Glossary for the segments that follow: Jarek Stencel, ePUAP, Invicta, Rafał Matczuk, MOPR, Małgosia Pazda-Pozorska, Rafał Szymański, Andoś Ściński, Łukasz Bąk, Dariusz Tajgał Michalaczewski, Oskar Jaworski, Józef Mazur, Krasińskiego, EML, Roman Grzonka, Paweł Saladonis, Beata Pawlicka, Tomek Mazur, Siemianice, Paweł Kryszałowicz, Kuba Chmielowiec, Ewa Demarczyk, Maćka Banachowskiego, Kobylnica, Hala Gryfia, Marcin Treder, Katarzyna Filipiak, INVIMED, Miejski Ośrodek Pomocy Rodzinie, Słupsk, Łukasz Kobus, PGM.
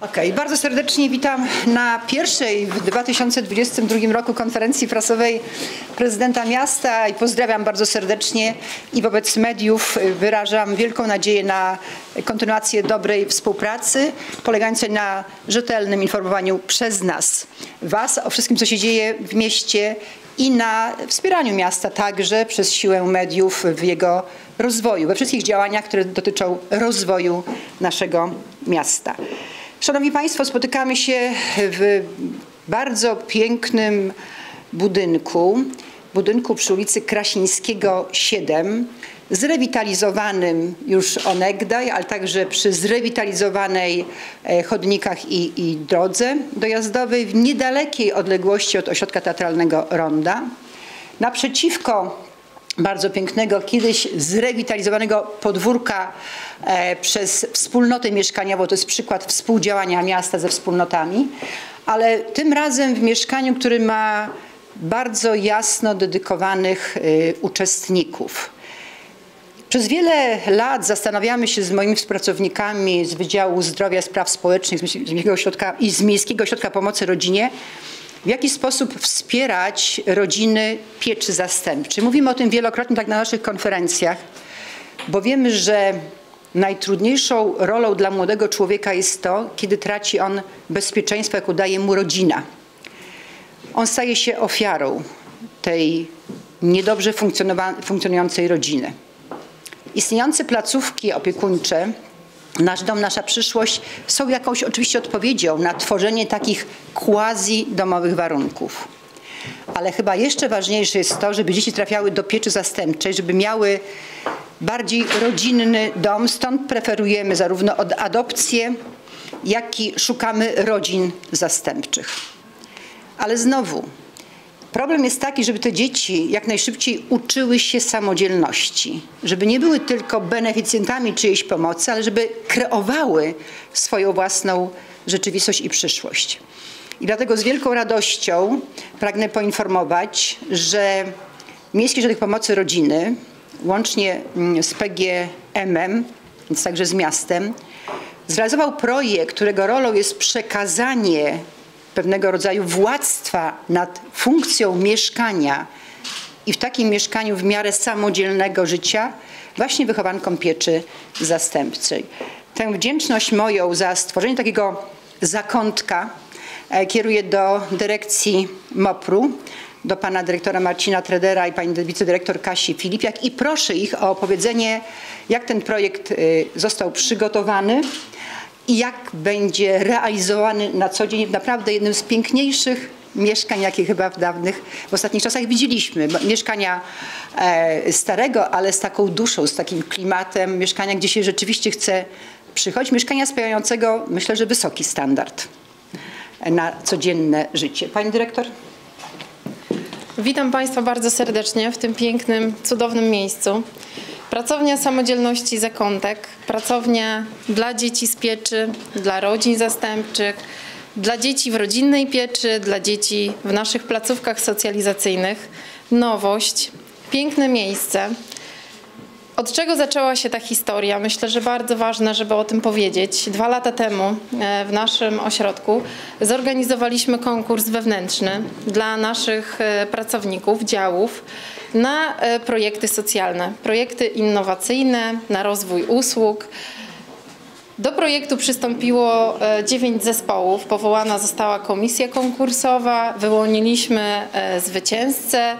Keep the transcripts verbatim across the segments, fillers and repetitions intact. Okej, okay, bardzo serdecznie witam na pierwszej w dwa tysiące dwudziestym drugim roku konferencji prasowej prezydenta miasta i pozdrawiam bardzo serdecznie i wobec mediów wyrażam wielką nadzieję na kontynuację dobrej współpracy polegającej na rzetelnym informowaniu przez nas, was o wszystkim, co się dzieje w mieście i na wspieraniu miasta także przez siłę mediów w jego rozwoju, we wszystkich działaniach, które dotyczą rozwoju naszego miasta. Szanowni Państwo, spotykamy się w bardzo pięknym budynku, budynku przy ulicy Krasińskiego siedem, zrewitalizowanym już onegdaj, ale także przy zrewitalizowanej chodnikach i, i drodze dojazdowej w niedalekiej odległości od Ośrodka Teatralnego Ronda. Naprzeciwko bardzo pięknego, kiedyś zrewitalizowanego podwórka przez wspólnotę mieszkaniową. To jest przykład współdziałania miasta ze wspólnotami, ale tym razem w mieszkaniu, który ma bardzo jasno dedykowanych uczestników. Przez wiele lat zastanawiamy się z moimi współpracownikami z Wydziału Zdrowia i Spraw Społecznych z Miejskiego Ośrodka, i z Miejskiego Ośrodka Pomocy Rodzinie, w jaki sposób wspierać rodziny pieczy zastępczej. Mówimy o tym wielokrotnie tak na naszych konferencjach, bo wiemy, że najtrudniejszą rolą dla młodego człowieka jest to, kiedy traci on bezpieczeństwo, jakie daje mu rodzina. On staje się ofiarą tej niedobrze funkcjonującej rodziny. Istniejące placówki opiekuńcze, Nasz Dom, Nasza Przyszłość są jakąś oczywiście odpowiedzią na tworzenie takich quasi-domowych warunków. Ale chyba jeszcze ważniejsze jest to, żeby dzieci trafiały do pieczy zastępczej, żeby miały bardziej rodzinny dom. Stąd preferujemy zarówno od adopcję, jak i szukamy rodzin zastępczych. Ale znowu, problem jest taki, żeby te dzieci jak najszybciej uczyły się samodzielności, żeby nie były tylko beneficjentami czyjejś pomocy, ale żeby kreowały swoją własną rzeczywistość i przyszłość. I dlatego z wielką radością pragnę poinformować, że Miejski Ośrodek Pomocy Rodziny, łącznie z P G M, więc także z miastem, zrealizował projekt, którego rolą jest przekazanie pewnego rodzaju władztwa nad funkcją mieszkania i w takim mieszkaniu w miarę samodzielnego życia właśnie wychowankom pieczy zastępczej. Tę wdzięczność moją za stworzenie takiego zakątka kieruję do dyrekcji M O P R u, do pana dyrektora Marcina Tredera i pani wicedyrektor Kasi Filipiak i proszę ich o opowiedzenie, jak ten projekt został przygotowany i jak będzie realizowany na co dzień w naprawdę jednym z piękniejszych mieszkań, jakie chyba w dawnych, w ostatnich czasach widzieliśmy. Mieszkania e, starego, ale z taką duszą, z takim klimatem, mieszkania, gdzie się rzeczywiście chce przychodzić, mieszkania spełniającego, myślę, że wysoki standard na codzienne życie. Pani dyrektor? Witam Państwa bardzo serdecznie w tym pięknym, cudownym miejscu. Pracownia Samodzielności Zakątek, pracownia dla dzieci z pieczy, dla rodzin zastępczych, dla dzieci w rodzinnej pieczy, dla dzieci w naszych placówkach socjalizacyjnych. Nowość, piękne miejsce. Od czego zaczęła się ta historia? Myślę, że bardzo ważne, żeby o tym powiedzieć. Dwa lata temu w naszym ośrodku zorganizowaliśmy konkurs wewnętrzny dla naszych pracowników, działów na projekty socjalne, projekty innowacyjne, na rozwój usług. Do projektu przystąpiło dziewięć zespołów, powołana została komisja konkursowa, wyłoniliśmy zwycięzcę,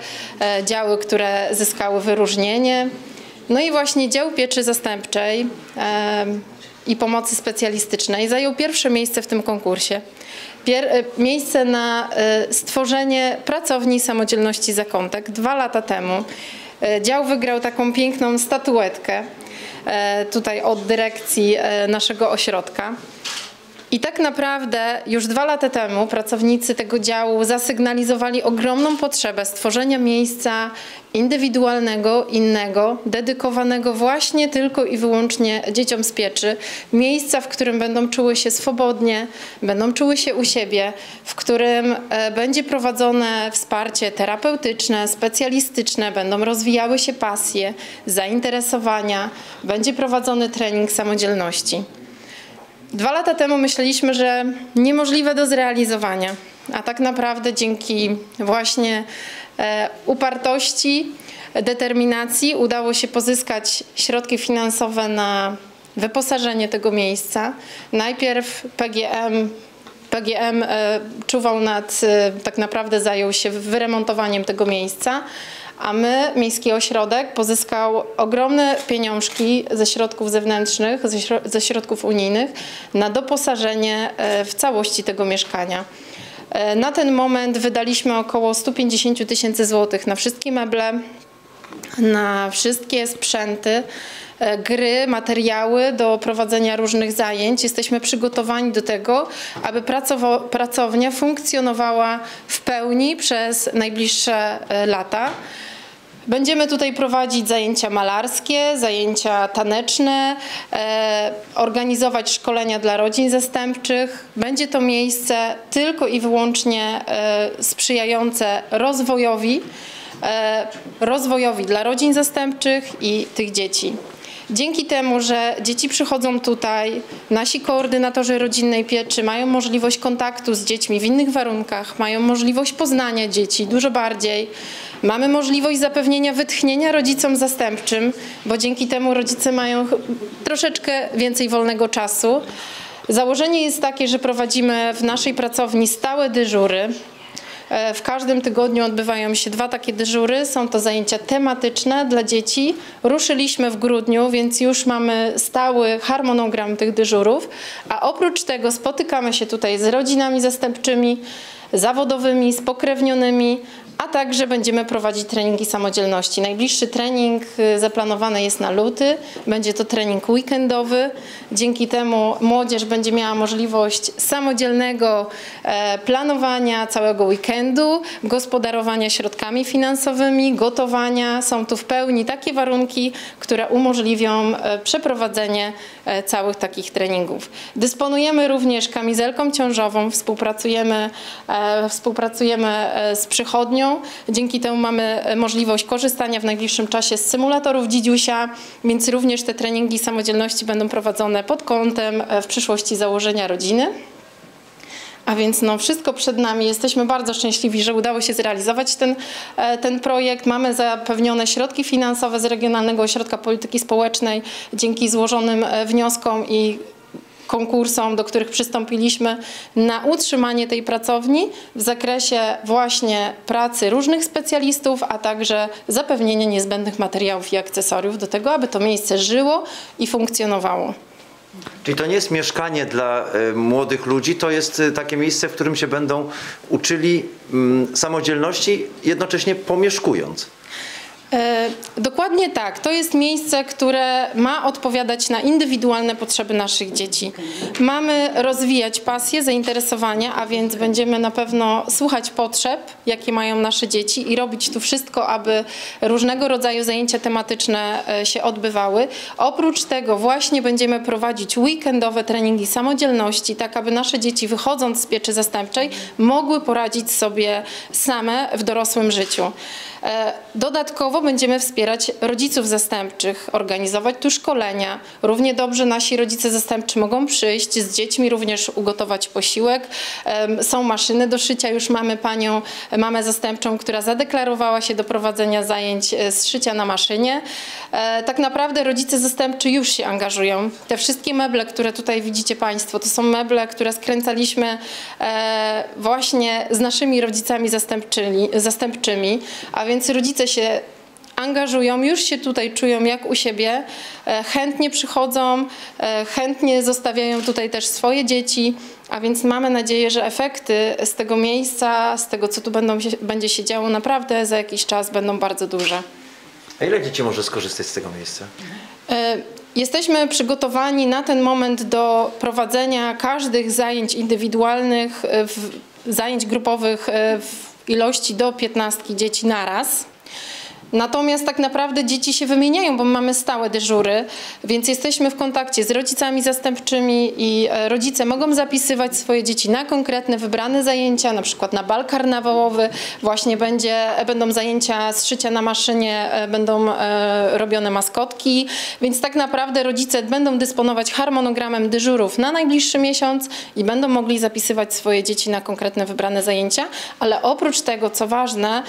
działy, które zyskały wyróżnienie. No i właśnie dział pieczy zastępczej i pomocy specjalistycznej zajął pierwsze miejsce w tym konkursie. Pier- miejsce na stworzenie pracowni samodzielności Zakątek dwa lata temu. Dział wygrał taką piękną statuetkę tutaj od dyrekcji naszego ośrodka. I tak naprawdę już dwa lata temu pracownicy tego działu zasygnalizowali ogromną potrzebę stworzenia miejsca indywidualnego, innego, dedykowanego właśnie tylko i wyłącznie dzieciom z pieczy. Miejsca, w którym będą czuły się swobodnie, będą czuły się u siebie, w którym będzie prowadzone wsparcie terapeutyczne, specjalistyczne, będą rozwijały się pasje, zainteresowania, będzie prowadzony trening samodzielności. Dwa lata temu myśleliśmy, że niemożliwe do zrealizowania, a tak naprawdę dzięki właśnie upartości, determinacji udało się pozyskać środki finansowe na wyposażenie tego miejsca. Najpierw P G M, P G M czuwał nad, tak naprawdę zajął się wyremontowaniem tego miejsca, a my, Miejski Ośrodek, pozyskał ogromne pieniążki ze środków zewnętrznych, ze środków unijnych na doposażenie w całości tego mieszkania. Na ten moment wydaliśmy około sto pięćdziesiąt tysięcy złotych na wszystkie meble, na wszystkie sprzęty, gry, materiały do prowadzenia różnych zajęć. Jesteśmy przygotowani do tego, aby pracownia funkcjonowała w pełni przez najbliższe lata. Będziemy tutaj prowadzić zajęcia malarskie, zajęcia taneczne, organizować szkolenia dla rodzin zastępczych. Będzie to miejsce tylko i wyłącznie sprzyjające rozwojowi, rozwojowi dla rodzin zastępczych i tych dzieci. Dzięki temu, że dzieci przychodzą tutaj, nasi koordynatorzy rodzinnej pieczy mają możliwość kontaktu z dziećmi w innych warunkach, mają możliwość poznania dzieci dużo bardziej. Mamy możliwość zapewnienia wytchnienia rodzicom zastępczym, bo dzięki temu rodzice mają troszeczkę więcej wolnego czasu. Założenie jest takie, że prowadzimy w naszej pracowni stałe dyżury. W każdym tygodniu odbywają się dwa takie dyżury, są to zajęcia tematyczne dla dzieci. Ruszyliśmy w grudniu, więc już mamy stały harmonogram tych dyżurów, a oprócz tego spotykamy się tutaj z rodzinami zastępczymi, zawodowymi, spokrewnionymi, a także będziemy prowadzić treningi samodzielności. Najbliższy trening zaplanowany jest na luty, będzie to trening weekendowy. Dzięki temu młodzież będzie miała możliwość samodzielnego planowania całego weekendu, gospodarowania środkami finansowymi, gotowania. Są tu w pełni takie warunki, które umożliwią przeprowadzenie całych takich treningów. Dysponujemy również kamizelką ciążową, współpracujemy, współpracujemy z przychodnią. Dzięki temu mamy możliwość korzystania w najbliższym czasie z symulatorów dzidziusia, więc również te treningi samodzielności będą prowadzone pod kątem w przyszłości założenia rodziny. A więc no, wszystko przed nami. Jesteśmy bardzo szczęśliwi, że udało się zrealizować ten, ten projekt. Mamy zapewnione środki finansowe z Regionalnego Ośrodka Polityki Społecznej dzięki złożonym wnioskom i konkursom, do których przystąpiliśmy na utrzymanie tej pracowni w zakresie właśnie pracy różnych specjalistów, a także zapewnienie niezbędnych materiałów i akcesoriów do tego, aby to miejsce żyło i funkcjonowało. Czyli to nie jest mieszkanie dla młodych ludzi, to jest takie miejsce, w którym się będą uczyli samodzielności, jednocześnie pomieszkując. Dokładnie tak. To jest miejsce, które ma odpowiadać na indywidualne potrzeby naszych dzieci. Mamy rozwijać pasje, zainteresowania, a więc będziemy na pewno słuchać potrzeb, jakie mają nasze dzieci i robić tu wszystko, aby różnego rodzaju zajęcia tematyczne się odbywały. Oprócz tego właśnie będziemy prowadzić weekendowe treningi samodzielności, tak aby nasze dzieci wychodząc z pieczy zastępczej mogły poradzić sobie same w dorosłym życiu. Dodatkowo będziemy wspierać rodziców zastępczych, organizować tu szkolenia. Równie dobrze nasi rodzice zastępczy mogą przyjść, z dziećmi również ugotować posiłek. Są maszyny do szycia, już mamy panią, mamę zastępczą, która zadeklarowała się do prowadzenia zajęć z szycia na maszynie. Tak naprawdę rodzice zastępczy już się angażują. Te wszystkie meble, które tutaj widzicie państwo, to są meble, które skręcaliśmy właśnie z naszymi rodzicami zastępczymi, a więc rodzice się angażują, już się tutaj czują jak u siebie, chętnie przychodzą, chętnie zostawiają tutaj też swoje dzieci, a więc mamy nadzieję, że efekty z tego miejsca, z tego co tu będą się, będzie się działo naprawdę za jakiś czas będą bardzo duże. A ile dzieci może skorzystać z tego miejsca? Jesteśmy przygotowani na ten moment do prowadzenia każdych zajęć indywidualnych, zajęć grupowych w ilości do piętnastu dzieci naraz. Natomiast tak naprawdę dzieci się wymieniają, bo mamy stałe dyżury, więc jesteśmy w kontakcie z rodzicami zastępczymi i rodzice mogą zapisywać swoje dzieci na konkretne wybrane zajęcia, na przykład na bal karnawałowy właśnie będzie, będą zajęcia z szycia na maszynie, będą robione maskotki, więc tak naprawdę rodzice będą dysponować harmonogramem dyżurów na najbliższy miesiąc i będą mogli zapisywać swoje dzieci na konkretne wybrane zajęcia, ale oprócz tego, co ważne,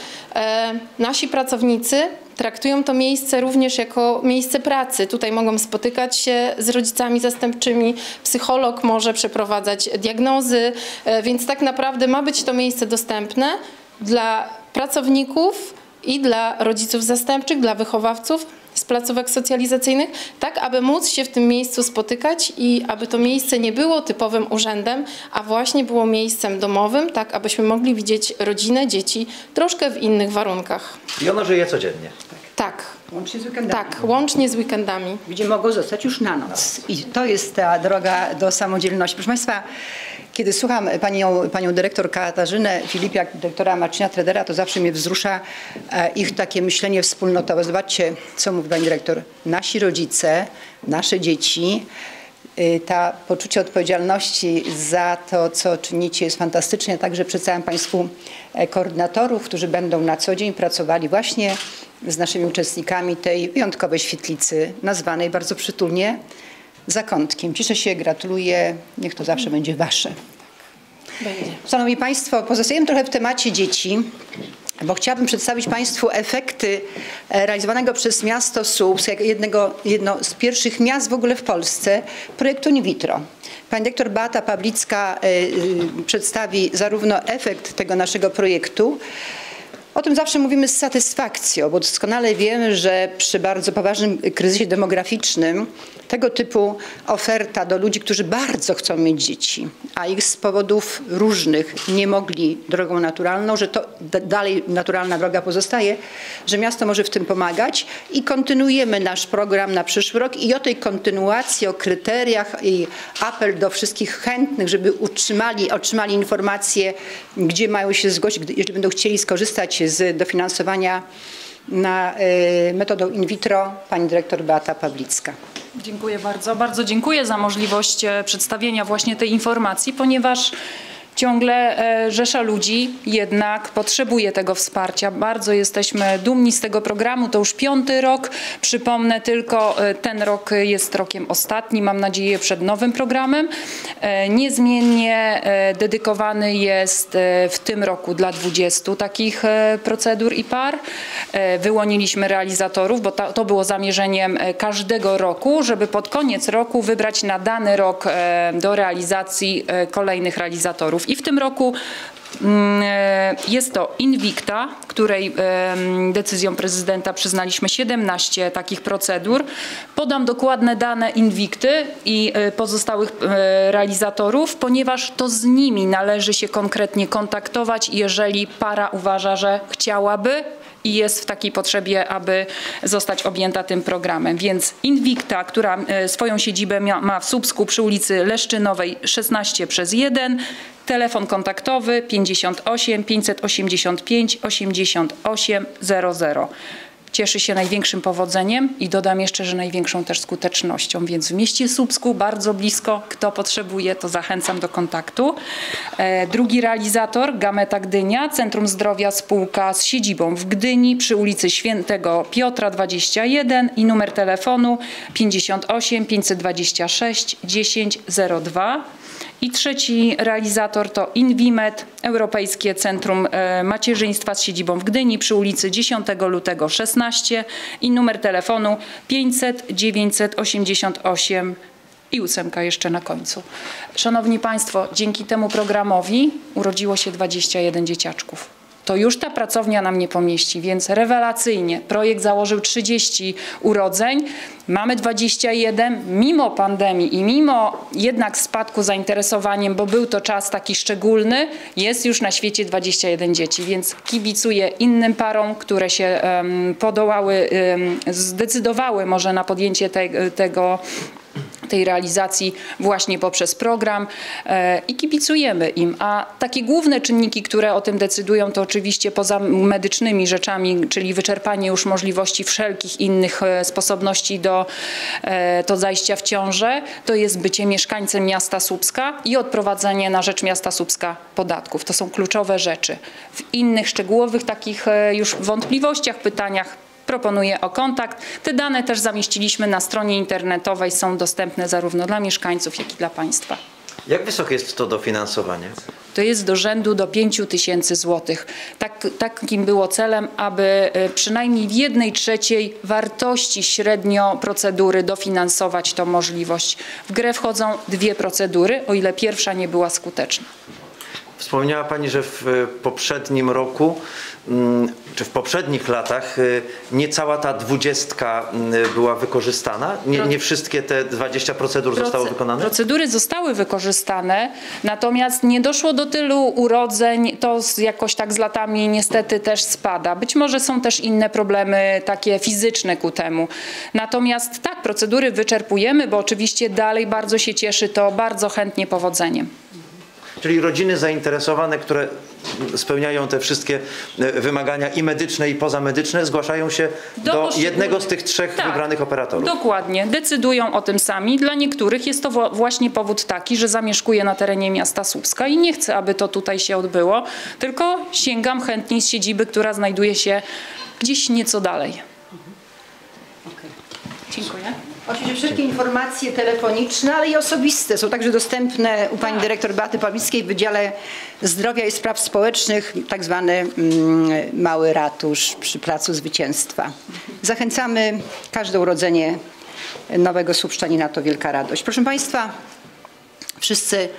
nasi pracownicy traktują to miejsce również jako miejsce pracy. Tutaj mogą spotykać się z rodzicami zastępczymi, psycholog może przeprowadzać diagnozy, więc tak naprawdę ma być to miejsce dostępne dla pracowników i dla rodziców zastępczych, dla wychowawców z placówek socjalizacyjnych, tak aby móc się w tym miejscu spotykać i aby to miejsce nie było typowym urzędem, a właśnie było miejscem domowym, tak abyśmy mogli widzieć rodzinę, dzieci troszkę w innych warunkach. I ono żyje codziennie. Tak. Łącznie z weekendami. Tak, łącznie z weekendami. Gdzie mogą zostać już na noc. I to jest ta droga do samodzielności. Proszę Państwa, kiedy słucham panią, panią dyrektor Katarzynę Filipiak, dyrektora Marcina Tredera, to zawsze mnie wzrusza ich takie myślenie wspólnotowe. Zobaczcie, co mówi pani dyrektor. Nasi rodzice, nasze dzieci, ta poczucie odpowiedzialności za to, co czynicie, jest fantastyczne. Także przedstawiam Państwu koordynatorów, którzy będą na co dzień pracowali właśnie z naszymi uczestnikami tej wyjątkowej świetlicy, nazwanej bardzo przytulnie Zakątkiem. Cieszę się, gratuluję. Niech to zawsze będzie Wasze. Będzie. Szanowni Państwo, pozostajemy trochę w temacie dzieci, bo chciałabym przedstawić Państwu efekty realizowanego przez miasto Słupsk, jak jednego, jedno z pierwszych miast w ogóle w Polsce, projektu in vitro. Pani dyrektor Beata Pawlicka y, y, przedstawi zarówno efekt tego naszego projektu. O tym zawsze mówimy z satysfakcją, bo doskonale wiemy, że przy bardzo poważnym kryzysie demograficznym tego typu oferta do ludzi, którzy bardzo chcą mieć dzieci, a ich z powodów różnych nie mogli drogą naturalną, że to dalej naturalna droga pozostaje, że miasto może w tym pomagać i kontynuujemy nasz program na przyszły rok i o tej kontynuacji, o kryteriach i apel do wszystkich chętnych, żeby utrzymali, otrzymali informacje, gdzie mają się zgłosić, jeżeli będą chcieli skorzystać z dofinansowania na y, metodą in vitro, pani dyrektor Beata Pawlicka. Dziękuję bardzo. Bardzo dziękuję za możliwość przedstawienia właśnie tej informacji, ponieważ ciągle rzesza ludzi jednak potrzebuje tego wsparcia. Bardzo jesteśmy dumni z tego programu. To już piąty rok. Przypomnę tylko, ten rok jest rokiem ostatnim, mam nadzieję, przed nowym programem. Niezmiennie dedykowany jest w tym roku dla dwudziestu takich procedur i par. Wyłoniliśmy realizatorów, bo to było zamierzeniem każdego roku, żeby pod koniec roku wybrać na dany rok do realizacji kolejnych realizatorów. I w tym roku jest to Invicta, której decyzją prezydenta przyznaliśmy siedemnaście takich procedur. Podam dokładne dane Invicty i pozostałych realizatorów, ponieważ to z nimi należy się konkretnie kontaktować, jeżeli para uważa, że chciałaby i jest w takiej potrzebie, aby zostać objęta tym programem. Więc Invicta, która swoją siedzibę ma w Słupsku przy ulicy Leszczynowej szesnaście przez jeden, telefon kontaktowy pięćdziesiąt osiem pięćset osiemdziesiąt pięć osiemdziesiąt osiem zero zero. Cieszy się największym powodzeniem i dodam jeszcze, że największą też skutecznością. Więc w mieście Słupsku bardzo blisko, kto potrzebuje, to zachęcam do kontaktu. E, drugi realizator, Gameta Gdynia, Centrum Zdrowia Spółka z siedzibą w Gdyni przy ulicy Świętego Piotra dwadzieścia jeden i numer telefonu pięćdziesiąt osiem pięćset dwadzieścia sześć dziesięć zero dwa. I trzeci realizator to INVIMED, Europejskie Centrum Macierzyństwa z siedzibą w Gdyni przy ulicy dziesiątego lutego szesnaście i numer telefonu pięćset dziewięćset osiemdziesiąt osiem i ósemka jeszcze na końcu. Szanowni Państwo, dzięki temu programowi urodziło się dwadzieścia jeden dzieciaczków. To już ta pracownia nam nie pomieści, więc rewelacyjnie. Projekt założył trzydzieści urodzeń, mamy dwadzieścia jeden. Mimo pandemii i mimo jednak spadku zainteresowaniem, bo był to czas taki szczególny, jest już na świecie dwadzieścia jeden dzieci, więc kibicuję innym parom, które się um, podołały, um, zdecydowały może na podjęcie te, tego tej realizacji właśnie poprzez program i kibicujemy im. A takie główne czynniki, które o tym decydują, to oczywiście poza medycznymi rzeczami, czyli wyczerpanie już możliwości wszelkich innych sposobności do, do zajścia w ciążę, to jest bycie mieszkańcem miasta Słupska i odprowadzanie na rzecz miasta Słupska podatków. To są kluczowe rzeczy. W innych szczegółowych takich już wątpliwościach, pytaniach proponuję o kontakt. Te dane też zamieściliśmy na stronie internetowej, są dostępne zarówno dla mieszkańców, jak i dla państwa. Jak wysokie jest to dofinansowanie? To jest do rzędu do pięciu tysięcy złotych. Tak, takim było celem, aby przynajmniej w jednej trzeciej wartości średnio procedury dofinansować tą możliwość. W grę wchodzą dwie procedury, o ile pierwsza nie była skuteczna. Wspomniała Pani, że w poprzednim roku, czy w poprzednich latach nie cała ta dwudziestka była wykorzystana? Nie, nie wszystkie te dwadzieścia procedur zostały wykonane? Procedury zostały wykorzystane, natomiast nie doszło do tylu urodzeń. To jakoś tak z latami niestety też spada. Być może są też inne problemy takie fizyczne ku temu. Natomiast tak, procedury wyczerpujemy, bo oczywiście dalej bardzo się cieszy to bardzo chętnie powodzeniem. Czyli rodziny zainteresowane, które spełniają te wszystkie wymagania i medyczne, i pozamedyczne, zgłaszają się do, do jednego z tych trzech tak, wybranych operatorów. Dokładnie. Decydują o tym sami. Dla niektórych jest to właśnie powód taki, że zamieszkuje na terenie miasta Słupska i nie chcę, aby to tutaj się odbyło, tylko sięgam chętniej z siedziby, która znajduje się gdzieś nieco dalej. Okay. Dziękuję. Oczywiście wszelkie informacje telefoniczne, ale i osobiste są także dostępne u Pani Dyrektor Beaty Pawlickiej w Wydziale Zdrowia i Spraw Społecznych, tak zwany Mały Ratusz przy Placu Zwycięstwa. Zachęcamy każde urodzenie nowego Słupszczanina, to wielka radość. Proszę Państwa, wszyscy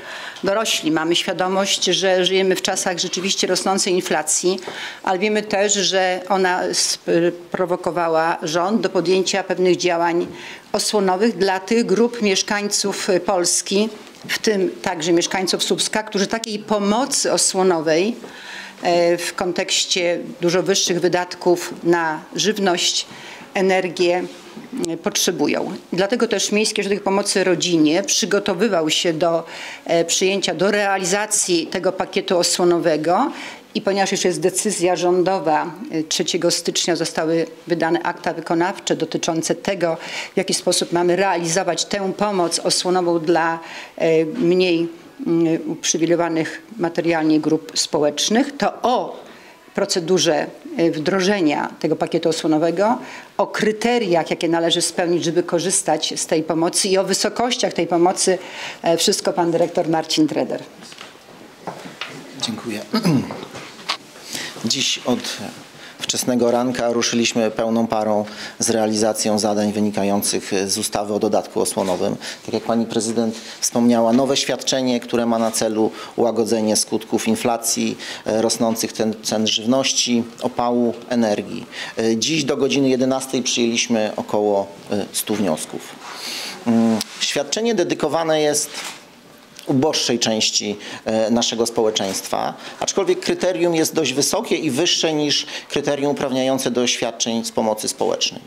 dorośli mamy świadomość, że żyjemy w czasach rzeczywiście rosnącej inflacji, ale wiemy też, że ona sprowokowała rząd do podjęcia pewnych działań osłonowych dla tych grup mieszkańców Polski, w tym także mieszkańców Słupska, którzy takiej pomocy osłonowej w kontekście dużo wyższych wydatków na żywność, energię potrzebują. Dlatego też Miejski Ośrodek Pomocy Rodzinie przygotowywał się do przyjęcia, do realizacji tego pakietu osłonowego i ponieważ już jest decyzja rządowa, trzeciego stycznia zostały wydane akta wykonawcze dotyczące tego, w jaki sposób mamy realizować tę pomoc osłonową dla mniej uprzywilejowanych materialnie grup społecznych, to o procedurze wdrożenia tego pakietu osłonowego, o kryteriach, jakie należy spełnić, żeby korzystać z tej pomocy i o wysokościach tej pomocy wszystko pan dyrektor Marcin Treder. Dziękuję. Dziś od wczesnego ranka ruszyliśmy pełną parą z realizacją zadań wynikających z ustawy o dodatku osłonowym. Tak jak pani prezydent wspomniała, nowe świadczenie, które ma na celu łagodzenie skutków inflacji, rosnących cen żywności, opału, energii. Dziś do godziny jedenastej przyjęliśmy około stu wniosków. Świadczenie dedykowane jest uboższej części naszego społeczeństwa, aczkolwiek kryterium jest dość wysokie i wyższe niż kryterium uprawniające do świadczeń z pomocy społecznej.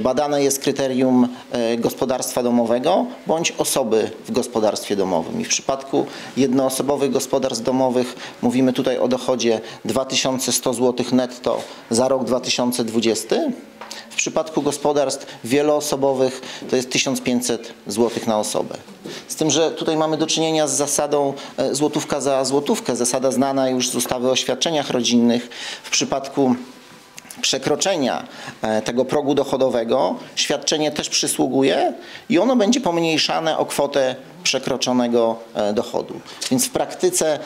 Badane jest kryterium gospodarstwa domowego bądź osoby w gospodarstwie domowym i w przypadku jednoosobowych gospodarstw domowych mówimy tutaj o dochodzie dwa tysiące sto złotych netto za rok dwa tysiące dwudziesty. W przypadku gospodarstw wieloosobowych to jest tysiąc pięćset złotych na osobę. Z tym, że tutaj mamy do czynienia z zasadą złotówka za złotówkę, zasada znana już z ustawy o świadczeniach rodzinnych. W przypadku przekroczenia tego progu dochodowego świadczenie też przysługuje i ono będzie pomniejszane o kwotę przekroczonego dochodu. Więc w praktyce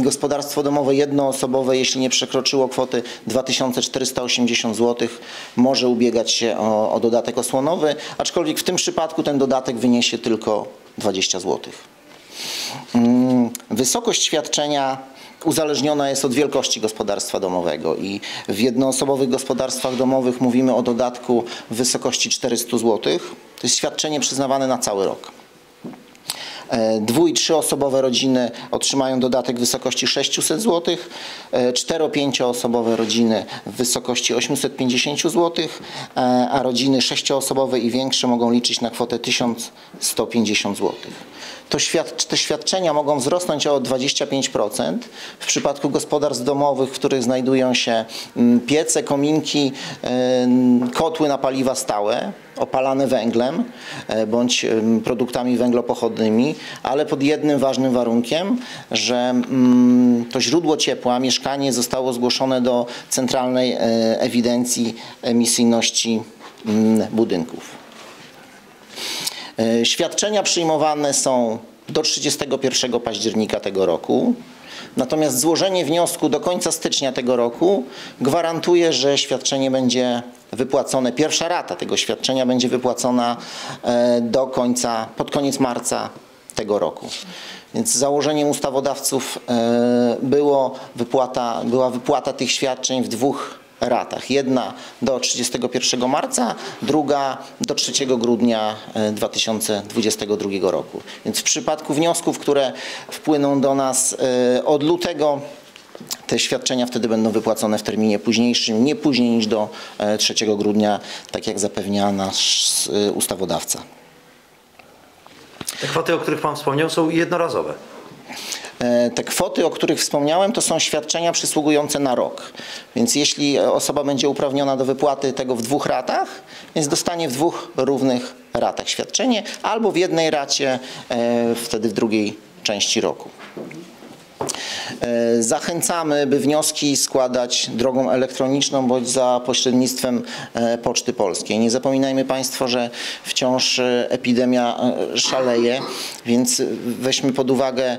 gospodarstwo domowe jednoosobowe, jeśli nie przekroczyło kwoty dwa tysiące czterysta osiemdziesiąt złotych, może ubiegać się o, o dodatek osłonowy, aczkolwiek w tym przypadku ten dodatek wyniesie tylko dwadzieścia złotych. Wysokość świadczenia uzależniona jest od wielkości gospodarstwa domowego i w jednoosobowych gospodarstwach domowych mówimy o dodatku w wysokości czterystu złotych. To jest świadczenie przyznawane na cały rok. Dwu- i trzyosobowe rodziny otrzymają dodatek w wysokości sześciuset złotych, cztero-pięcioosobowe rodziny w wysokości osiemset pięćdziesiąt złotych, a rodziny sześcioosobowe i większe mogą liczyć na kwotę tysiąc sto pięćdziesiąt złotych. To świad- te świadczenia mogą wzrosnąć o dwadzieścia pięć procent w przypadku gospodarstw domowych, w których znajdują się piece, kominki, kotły na paliwa stałe, opalane węglem bądź produktami węglopochodnymi, ale pod jednym ważnym warunkiem, że to źródło ciepła, mieszkanie zostało zgłoszone do Centralnej Ewidencji Emisyjności Budynków. Świadczenia przyjmowane są do trzydziestego pierwszego października tego roku, natomiast złożenie wniosku do końca stycznia tego roku gwarantuje, że świadczenie będzie wypłacone, pierwsza rata tego świadczenia będzie wypłacona do końca, pod koniec marca tego roku. Więc założeniem ustawodawców było wypłata, była wypłata tych świadczeń w dwóch ratach. Jedna do trzydziestego pierwszego marca, druga do trzeciego grudnia dwa tysiące dwudziestego drugiego roku. Więc w przypadku wniosków, które wpłyną do nas od lutego, te świadczenia wtedy będą wypłacone w terminie późniejszym, nie później niż do trzeciego grudnia, tak jak zapewnia nasz ustawodawca. Te kwoty, o których Pan wspomniał, są jednorazowe. Te kwoty, o których wspomniałem, to są świadczenia przysługujące na rok. Więc jeśli osoba będzie uprawniona do wypłaty tego w dwóch ratach, więc dostanie w dwóch równych ratach świadczenie albo w jednej racie, wtedy w drugiej części roku. Zachęcamy, by wnioski składać drogą elektroniczną bądź za pośrednictwem Poczty Polskiej. Nie zapominajmy Państwo, że wciąż epidemia szaleje, więc weźmy pod uwagę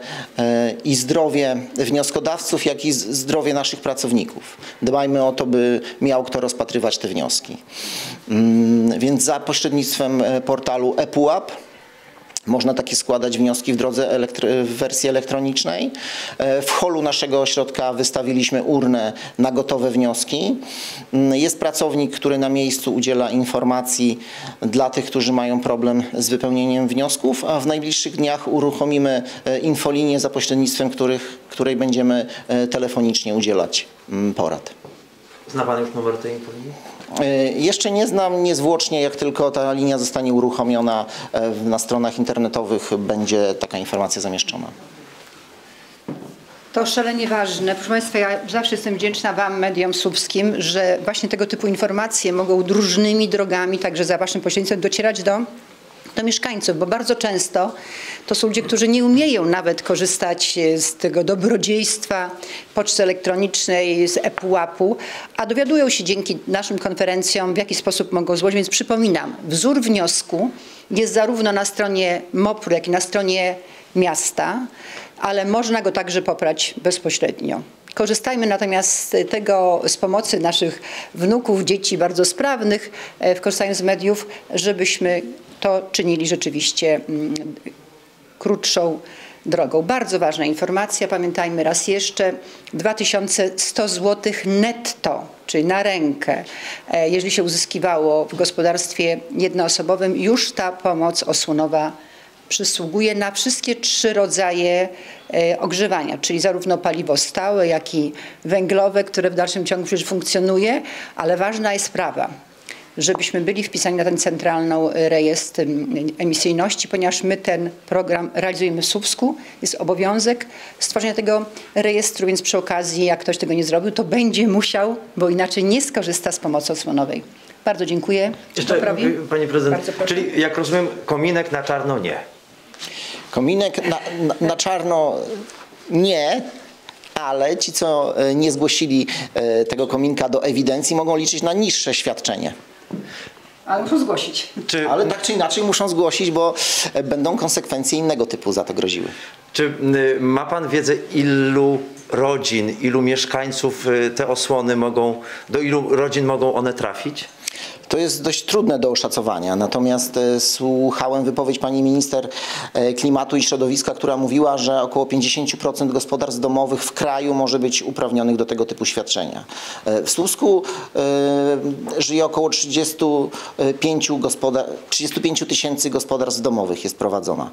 i zdrowie wnioskodawców, jak i zdrowie naszych pracowników. Dbajmy o to, by miał kto rozpatrywać te wnioski. Więc za pośrednictwem portalu e pułap można takie składać wnioski w drodze w wersji elektronicznej. W holu naszego ośrodka wystawiliśmy urnę na gotowe wnioski. Jest pracownik, który na miejscu udziela informacji dla tych, którzy mają problem z wypełnieniem wniosków, a w najbliższych dniach uruchomimy infolinię, za pośrednictwem których, której będziemy telefonicznie udzielać porad. Zna Pan już numer tej infolinii? Jeszcze nie znam, niezwłocznie, jak tylko ta linia zostanie uruchomiona na stronach internetowych, będzie taka informacja zamieszczona. To szalenie ważne. Proszę Państwa, ja zawsze jestem wdzięczna Wam, mediom słupskim, że właśnie tego typu informacje mogą różnymi drogami, także za Waszym pośrednictwem, docierać do do mieszkańców, bo bardzo często to są ludzie, którzy nie umieją nawet korzystać z tego dobrodziejstwa poczty elektronicznej, z e pułapu, a dowiadują się dzięki naszym konferencjom, w jaki sposób mogą złożyć. Więc przypominam, wzór wniosku jest zarówno na stronie M O P R, jak i na stronie miasta, ale można go także pobrać bezpośrednio. Korzystajmy natomiast z tego, z pomocy naszych wnuków, dzieci bardzo sprawnych w korzystaniu z mediów, żebyśmy to czynili rzeczywiście krótszą drogą. Bardzo ważna informacja, pamiętajmy raz jeszcze, dwa tysiące sto złotych netto, czyli na rękę, jeżeli się uzyskiwało w gospodarstwie jednoosobowym, już ta pomoc osłonowa przysługuje na wszystkie trzy rodzaje ogrzewania, czyli zarówno paliwo stałe, jak i węglowe, które w dalszym ciągu przecież funkcjonuje, ale ważna jest sprawa, żebyśmy byli wpisani na ten centralny rejestr emisyjności, ponieważ my ten program realizujemy w Słupsku. Jest obowiązek stworzenia tego rejestru, więc przy okazji, jak ktoś tego nie zrobił, to będzie musiał, bo inaczej nie skorzysta z pomocy osłonowej. Bardzo dziękuję. Jeszcze, Pani Prezydent, czyli jak rozumiem, kominek na czarno nie. Kominek na, na, na czarno nie. Ale ci, co nie zgłosili tego kominka do ewidencji, mogą liczyć na niższe świadczenie. Ale muszą zgłosić. Czy... Ale tak czy inaczej muszą zgłosić, bo będą konsekwencje innego typu za to groziły. Czy ma Pan wiedzę, ilu rodzin, ilu mieszkańców te osłony mogą, do ilu rodzin mogą one trafić? to jest dość trudne do oszacowania. Natomiast słuchałem wypowiedź pani minister klimatu i środowiska, która mówiła, że około pięćdziesiąt procent gospodarstw domowych w kraju może być uprawnionych do tego typu świadczenia. W Słupsku żyje około trzydziestu pięciu tysięcy gospodarstw domowych jest prowadzona.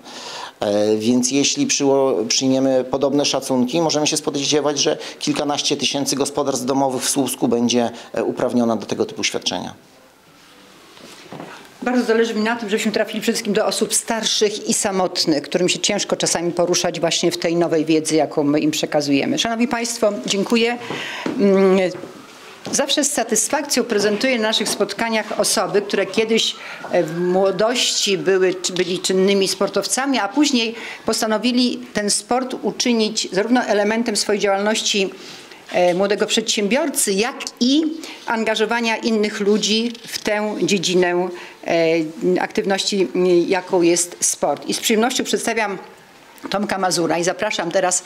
Więc jeśli przyjmiemy podobne szacunki, możemy się spodziewać, że kilkanaście tysięcy gospodarstw domowych w Słupsku będzie uprawniona do tego typu świadczenia. Bardzo zależy mi na tym, żebyśmy trafili przede wszystkim do osób starszych i samotnych, którym się ciężko czasami poruszać właśnie w tej nowej wiedzy, jaką my im przekazujemy. Szanowni Państwo, dziękuję. Zawsze z satysfakcją prezentuję na naszych spotkaniach osoby, które kiedyś w młodości były, byli czynnymi sportowcami, a później postanowili ten sport uczynić zarówno elementem swojej działalności młodego przedsiębiorcy, jak i angażowania innych ludzi w tę dziedzinę aktywności, jaką jest sport. I z przyjemnością przedstawiam Tomka Mazura i zapraszam teraz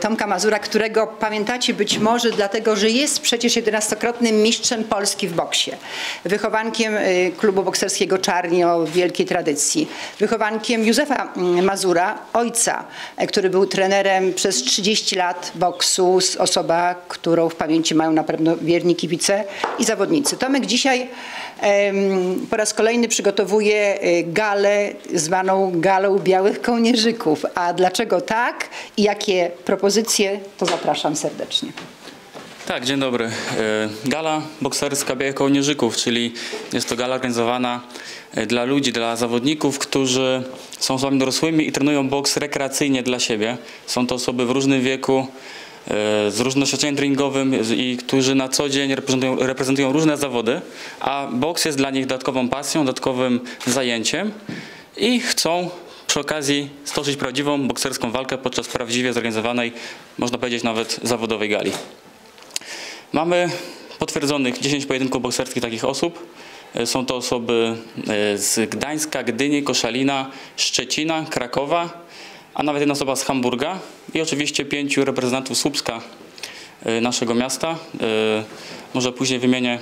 Tomka Mazura, którego pamiętacie być może dlatego, że jest przecież jedenastokrotnym mistrzem Polski w boksie, wychowankiem klubu bokserskiego Czarni o wielkiej tradycji, wychowankiem Józefa Mazura, ojca, który był trenerem przez trzydzieści lat boksu, osoba, którą w pamięci mają na pewno wierni kibice i zawodnicy. Tomek dzisiaj po raz kolejny przygotowuje galę, zwaną galą białych kołnierzyków. A dlaczego tak i jakie propozycje, to zapraszam serdecznie. Tak, dzień dobry. Gala bokserska Białych Kołnierzyków, czyli jest to gala organizowana dla ludzi, dla zawodników, którzy są osobami dorosłymi i trenują boks rekreacyjnie dla siebie. Są to osoby w różnym wieku, z różnym doświadczeniem treningowym i którzy na co dzień reprezentują, reprezentują różne zawody, a boks jest dla nich dodatkową pasją, dodatkowym zajęciem i chcą przy okazji stoczyć prawdziwą bokserską walkę podczas prawdziwie zorganizowanej, można powiedzieć nawet zawodowej gali. Mamy potwierdzonych dziesięć pojedynków bokserskich takich osób. Są to osoby z Gdańska, Gdyni, Koszalina, Szczecina, Krakowa, a nawet jedna osoba z Hamburga i oczywiście pięciu reprezentantów Słupska, naszego miasta. Może później wymienię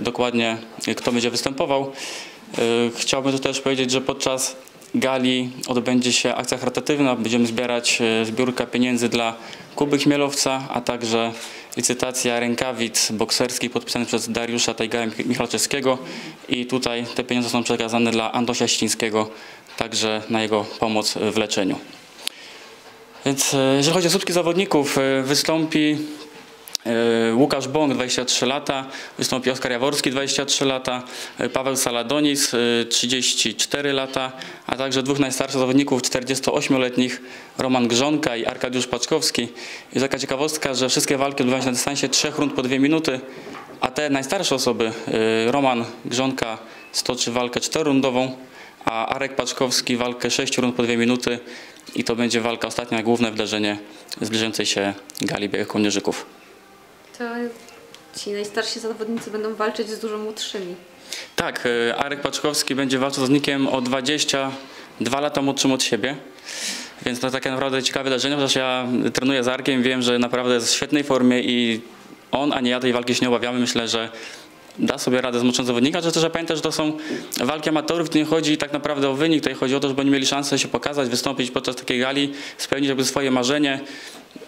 dokładnie, kto będzie występował. Chciałbym tu też powiedzieć, że podczas gali odbędzie się akcja charytatywna. Będziemy zbierać zbiórka pieniędzy dla Kuby Chmielowca, a także licytacja rękawic bokserskich podpisanych przez Dariusza Tajgała Michalaczewskiego. I tutaj te pieniądze są przekazane dla Andosia Ścińskiego, także na jego pomoc w leczeniu. Więc jeżeli chodzi o słupskich zawodników, wystąpi Łukasz Bąk, dwadzieścia trzy lata, wystąpi Oskar Jaworski, dwadzieścia trzy lata, Paweł Saladonis, trzydzieści cztery lata, a także dwóch najstarszych zawodników, czterdziestoośmioletnich, Roman Grzonka i Arkadiusz Paczkowski. Jest taka ciekawostka, że wszystkie walki odbywają się na dystansie trzech rund po dwie minuty, a te najstarsze osoby, Roman Grzonka stoczy walkę czterorundową, a Arek Paczkowski walkę sześć rund po dwie minuty i to będzie walka ostatnia, główne wydarzenie zbliżającej się gali Białych Kołnierzyków. To ci najstarsi zawodnicy będą walczyć z dużo młodszymi. Tak, Arek Paczkowski będzie walczył z zawodnikiem o dwadzieścia dwa lata młodszym od siebie. Więc to takie naprawdę ciekawe wydarzenie, chociaż ja trenuję z Arkiem, wiem, że naprawdę jest w świetnej formie i on, a nie ja tej walki się nie obawiamy. Myślę, że da sobie radę z młodszym zawodnika, że też pamiętaj, że to są walki amatorów, to nie chodzi tak naprawdę o wynik, tutaj chodzi o to, żeby oni mieli szansę się pokazać, wystąpić podczas takiej gali, spełnić jakby swoje marzenie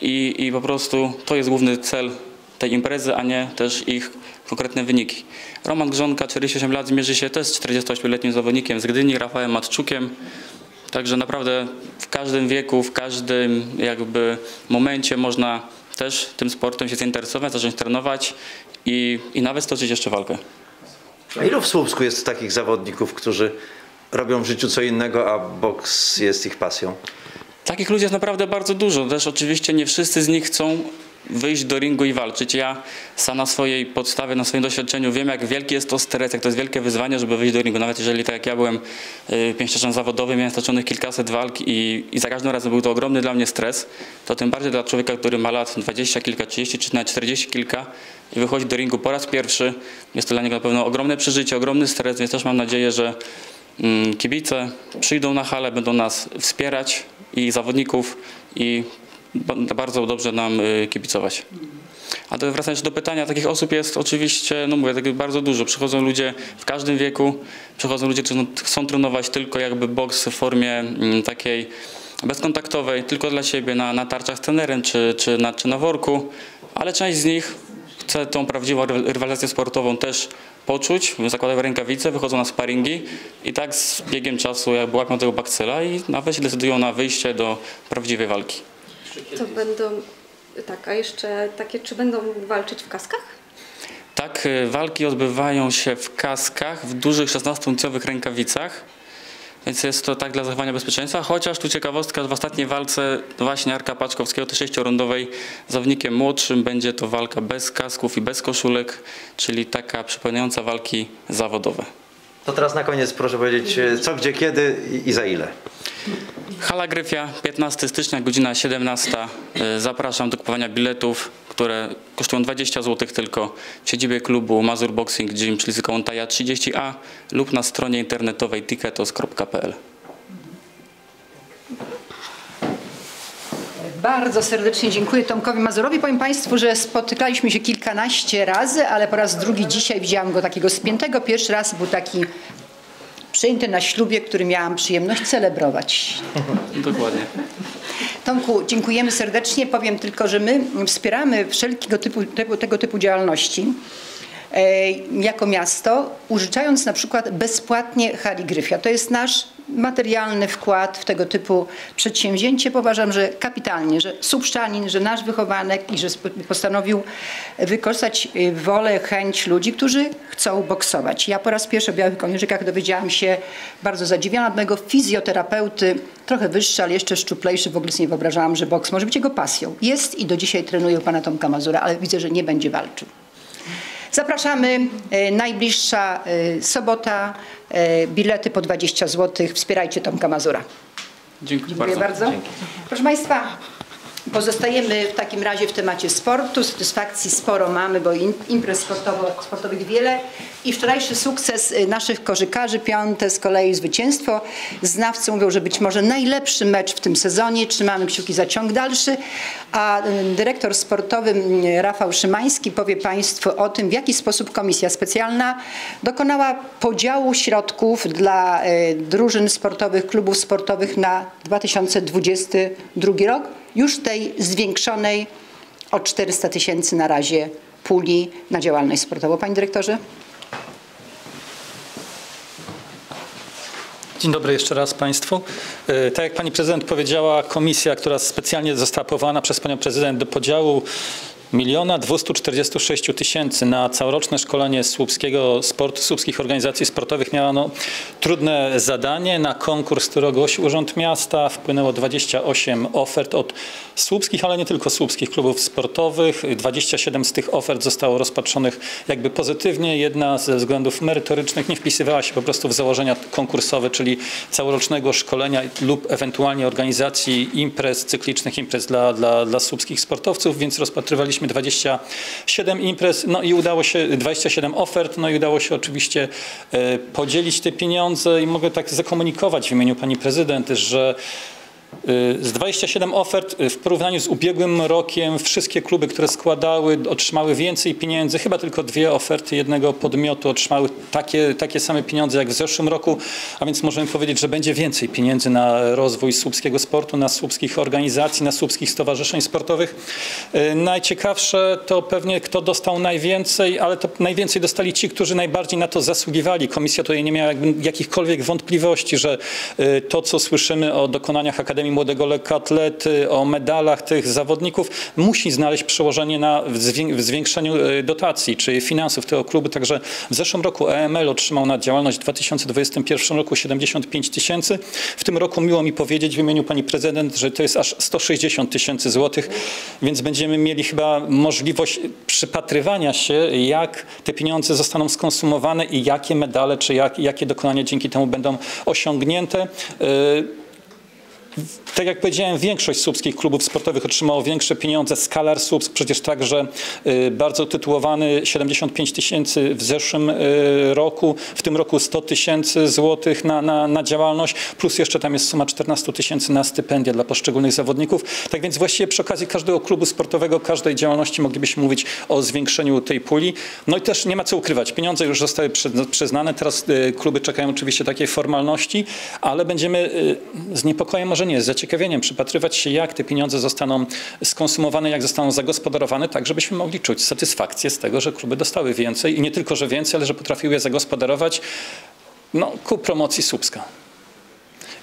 i, i po prostu to jest główny cel tej imprezy, a nie też ich konkretne wyniki. Roman Grzonka, czterdzieści osiem lat, zmierzy się też z czterdziestoośmioletnim zawodnikiem z Gdyni, Rafałem Matczukiem. Także naprawdę w każdym wieku, w każdym jakby momencie można też tym sportem się zainteresować, zacząć trenować i, i nawet stoczyć jeszcze walkę. A ilu w Słupsku jest takich zawodników, którzy robią w życiu co innego, a boks jest ich pasją? Takich ludzi jest naprawdę bardzo dużo. Też oczywiście nie wszyscy z nich chcą wyjść do ringu i walczyć. Ja sam na swojej podstawie, na swoim doświadczeniu wiem, jak wielki jest to stres, jak to jest wielkie wyzwanie, żeby wyjść do ringu. Nawet jeżeli tak jak ja byłem pięściarzem zawodowym, miałem staczonych kilkaset walk i, i za każdym razem był to ogromny dla mnie stres, to tym bardziej dla człowieka, który ma lat dwadzieścia kilka, trzydzieści czy nawet czterdzieści kilka i wychodzi do ringu po raz pierwszy, jest to dla niego na pewno ogromne przeżycie, ogromny stres, więc też mam nadzieję, że mm, kibice przyjdą na halę, będą nas wspierać i zawodników i bardzo dobrze nam kibicować. A to wracając do pytania, takich osób jest oczywiście, no mówię, tak bardzo dużo. Przychodzą ludzie w każdym wieku, przychodzą ludzie, którzy chcą trenować tylko jakby boks w formie takiej bezkontaktowej, tylko dla siebie, na, na tarczach z trenerem czy, czy, na, czy na worku, ale część z nich chce tą prawdziwą rywalizację sportową też poczuć, zakładają rękawice, wychodzą na sparingi i tak z biegiem czasu jakby łapią tego bakcyla i nawet się decydują na wyjście do prawdziwej walki. To będą, tak, a jeszcze takie, czy będą walczyć w kaskach? Tak, walki odbywają się w kaskach, w dużych szesnastoincowych rękawicach, więc jest to tak dla zachowania bezpieczeństwa, chociaż tu ciekawostka, w ostatniej walce właśnie Arka Paczkowskiego, tej sześciorundowej, z zawodnikiem młodszym będzie to walka bez kasków i bez koszulek, czyli taka przypominająca walki zawodowe. To teraz na koniec proszę powiedzieć, co, gdzie, kiedy i za ile? Hala Gryfia, piętnastego stycznia, godzina siedemnasta. Zapraszam do kupowania biletów, które kosztują dwadzieścia złotych tylko w siedzibie klubu Mazur Boxing Gym, czyli z Kołątaja trzydzieści A lub na stronie internetowej ticketos kropka p l. Bardzo serdecznie dziękuję Tomkowi Mazurowi. Powiem Państwu, że spotykaliśmy się kilkanaście razy, ale po raz drugi dzisiaj widziałam go takiego spiętego. Pierwszy raz był taki przyjęty na ślubie, który miałam przyjemność celebrować. Dokładnie. Tomku, dziękujemy serdecznie. Powiem tylko, że my wspieramy wszelkiego typu, tego, tego typu działalności e, jako miasto, użyczając na przykład bezpłatnie Hali Gryfia. To jest nasz materialny wkład w tego typu przedsięwzięcie. Uważam, że kapitalnie, że Słupszczanin, że nasz wychowanek i że postanowił wykorzystać wolę, chęć ludzi, którzy chcą boksować. Ja po raz pierwszy w białych koniuszykach dowiedziałam się, bardzo zadziwiona, od mojego fizjoterapeuty, trochę wyższy, ale jeszcze szczuplejszy, w ogóle nie wyobrażałam, że boks może być jego pasją. Jest i do dzisiaj trenuje u pana Tomka Mazura, ale widzę, że nie będzie walczył. Zapraszamy. Najbliższa sobota. Bilety po dwadzieścia złotych. Wspierajcie Tomka Mazura. Dziękuję, Dziękuję bardzo. bardzo. Dzięki. Proszę Państwa, pozostajemy w takim razie w temacie sportu. Satysfakcji sporo mamy, bo imprez sportowo, sportowych wiele. I wczorajszy sukces naszych korzykarzy, piąte z kolei zwycięstwo. Znawcy mówią, że być może najlepszy mecz w tym sezonie. Trzymamy kciuki za ciąg dalszy. A dyrektor sportowy Rafał Szymański powie Państwu o tym, w jaki sposób komisja specjalna dokonała podziału środków dla drużyn sportowych, klubów sportowych na dwa tysiące dwudziesty drugi rok. Już tej zwiększonej o czterysta tysięcy na razie puli na działalność sportową. Panie dyrektorze. Dzień dobry jeszcze raz Państwu. Tak jak Pani Prezydent powiedziała, komisja, która specjalnie została powołana przez Panią Prezydent do podziału miliona dwieście czterdzieści sześć tysięcy na całoroczne szkolenie słupskiego sportu, słupskich organizacji sportowych, miała no trudne zadanie. Na konkurs, który ogłosił Urząd Miasta, wpłynęło dwadzieścia osiem ofert od słupskich, ale nie tylko słupskich klubów sportowych. dwadzieścia siedem z tych ofert zostało rozpatrzonych jakby pozytywnie. Jedna ze względów merytorycznych nie wpisywała się po prostu w założenia konkursowe, czyli całorocznego szkolenia lub ewentualnie organizacji imprez cyklicznych, imprez dla, dla, dla słupskich sportowców, więc rozpatrywaliśmy dwadzieścia siedem imprez, no i udało się, dwadzieścia siedem ofert, no i udało się oczywiście podzielić te pieniądze i mogę tak zakomunikować w imieniu Pani Prezydent, że z dwudziestu siedmiu ofert w porównaniu z ubiegłym rokiem wszystkie kluby, które składały, otrzymały więcej pieniędzy. Chyba tylko dwie oferty jednego podmiotu otrzymały takie, takie same pieniądze jak w zeszłym roku, a więc możemy powiedzieć, że będzie więcej pieniędzy na rozwój słupskiego sportu, na słupskich organizacji, na słupskich stowarzyszeń sportowych. Najciekawsze to pewnie kto dostał najwięcej, ale to najwięcej dostali ci, którzy najbardziej na to zasługiwali. Komisja tutaj nie miała jakichkolwiek wątpliwości, że to, co słyszymy o dokonaniach akademii Młodego Lekkoatlety, o medalach tych zawodników, musi znaleźć przełożenie na w zwiększeniu dotacji, czy finansów tego klubu. Także w zeszłym roku E M L otrzymał na działalność w dwa tysiące dwudziestym pierwszym roku siedemdziesiąt pięć tysięcy. W tym roku miło mi powiedzieć w imieniu Pani Prezydent, że to jest aż sto sześćdziesiąt tysięcy złotych, więc będziemy mieli chyba możliwość przypatrywania się, jak te pieniądze zostaną skonsumowane i jakie medale, czy jak, jakie dokonania dzięki temu będą osiągnięte. tak jak powiedziałem, większość słupskich klubów sportowych otrzymało większe pieniądze. Skalar Słupsk przecież także bardzo tytułowany, siedemdziesiąt pięć tysięcy w zeszłym roku, w tym roku sto tysięcy złotych na, na, na działalność, plus jeszcze tam jest suma czternaście tysięcy na stypendia dla poszczególnych zawodników. Tak więc właściwie przy okazji każdego klubu sportowego, każdej działalności moglibyśmy mówić o zwiększeniu tej puli. No i też nie ma co ukrywać, pieniądze już zostały przyznane, teraz kluby czekają oczywiście takiej formalności, ale będziemy z niepokojem, może nie, z zaciekawieniem przypatrywać się, jak te pieniądze zostaną skonsumowane, jak zostaną zagospodarowane, tak żebyśmy mogli czuć satysfakcję z tego, że kluby dostały więcej i nie tylko, że więcej, ale że potrafiły je zagospodarować no, ku promocji Słupska.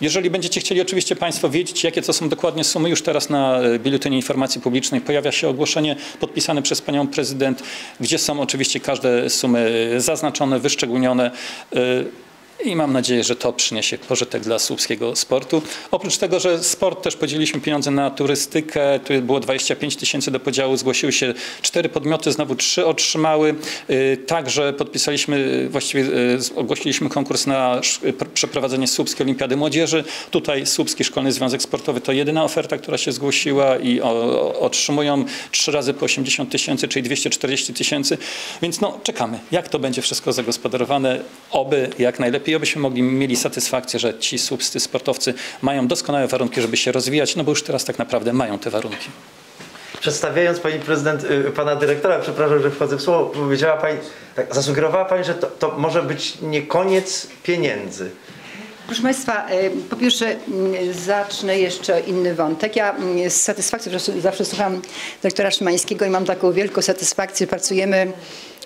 Jeżeli będziecie chcieli oczywiście Państwo wiedzieć, jakie to są dokładnie sumy, już teraz na Biuletynie Informacji Publicznej pojawia się ogłoszenie podpisane przez Panią Prezydent, gdzie są oczywiście każde sumy zaznaczone, wyszczególnione. I mam nadzieję, że to przyniesie pożytek dla słupskiego sportu. Oprócz tego, że sport też podzieliliśmy pieniądze na turystykę. Tu było dwadzieścia pięć tysięcy do podziału. Zgłosiły się cztery podmioty, znowu trzy otrzymały. Także podpisaliśmy, właściwie ogłosiliśmy konkurs na przeprowadzenie Słupskiej Olimpiady Młodzieży. Tutaj Słupski Szkolny Związek Sportowy to jedyna oferta, która się zgłosiła i otrzymują trzy razy po osiemdziesiąt tysięcy, czyli dwieście czterdzieści tysięcy. Więc no, czekamy, jak to będzie wszystko zagospodarowane. Oby jak najlepiej. I abyśmy mogli, mieli satysfakcję, że ci słupscy sportowcy mają doskonałe warunki, żeby się rozwijać, no bo już teraz tak naprawdę mają te warunki. Przedstawiając Pani Prezydent, Pana Dyrektora, przepraszam, że wchodzę w słowo, powiedziała Pani, tak, zasugerowała Pani, że to, to może być nie koniec pieniędzy. Proszę Państwa, po pierwsze zacznę jeszcze inny wątek. Ja z satysfakcją zawsze słucham doktora Szymańskiego i mam taką wielką satysfakcję, pracujemy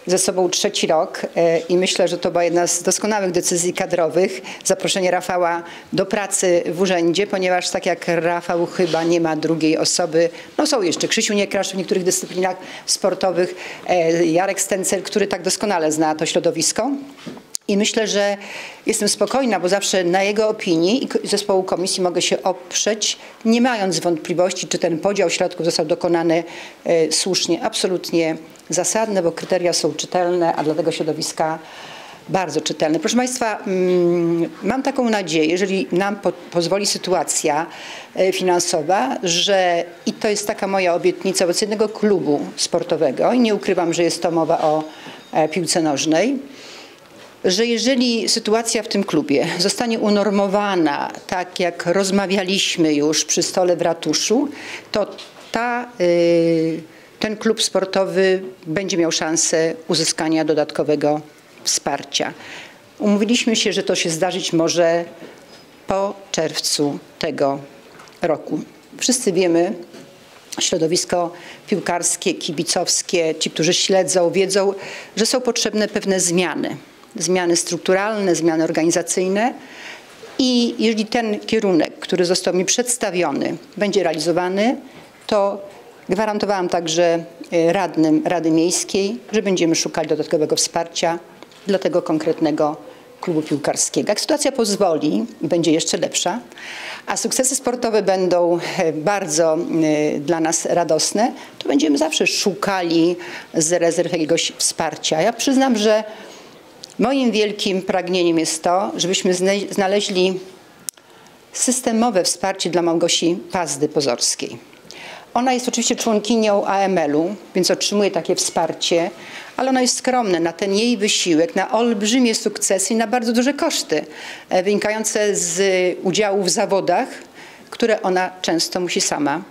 ze sobą trzeci rok i myślę, że to była jedna z doskonałych decyzji kadrowych, zaproszenie Rafała do pracy w urzędzie, ponieważ tak jak Rafał chyba nie ma drugiej osoby, no są jeszcze Krzysiu Niekrasz w niektórych dyscyplinach sportowych, Jarek Stencel, który tak doskonale zna to środowisko. I myślę, że jestem spokojna, bo zawsze na jego opinii i zespołu komisji mogę się oprzeć, nie mając wątpliwości, czy ten podział środków został dokonany y, słusznie, absolutnie zasadny, bo kryteria są czytelne, a dla tego środowiska bardzo czytelne. Proszę Państwa, mm, mam taką nadzieję, jeżeli nam po, pozwoli sytuacja y, finansowa, że i to jest taka moja obietnica wobec jednego klubu sportowego i nie ukrywam, że jest to mowa o e, piłce nożnej, że jeżeli sytuacja w tym klubie zostanie unormowana, tak jak rozmawialiśmy już przy stole w ratuszu, to ta, ten klub sportowy będzie miał szansę uzyskania dodatkowego wsparcia. Umówiliśmy się, że to się zdarzyć może po czerwcu tego roku. Wszyscy wiemy, środowisko piłkarskie, kibicowskie, ci, którzy śledzą, wiedzą, że są potrzebne pewne zmiany. Zmiany strukturalne, zmiany organizacyjne i jeżeli ten kierunek, który został mi przedstawiony, będzie realizowany, to gwarantowałam także radnym Rady Miejskiej, że będziemy szukali dodatkowego wsparcia dla tego konkretnego klubu piłkarskiego. Jak sytuacja pozwoli i będzie jeszcze lepsza, a sukcesy sportowe będą bardzo dla nas radosne, to będziemy zawsze szukali z rezerw jakiegoś wsparcia. Ja przyznam, że moim wielkim pragnieniem jest to, żebyśmy znaleźli systemowe wsparcie dla Małgosi Pazdy-Pozorskiej. Ona jest oczywiście członkinią E M L-u, więc otrzymuje takie wsparcie, ale ono jest skromne na ten jej wysiłek, na olbrzymie sukcesy i na bardzo duże koszty wynikające z udziału w zawodach, które ona często musi sama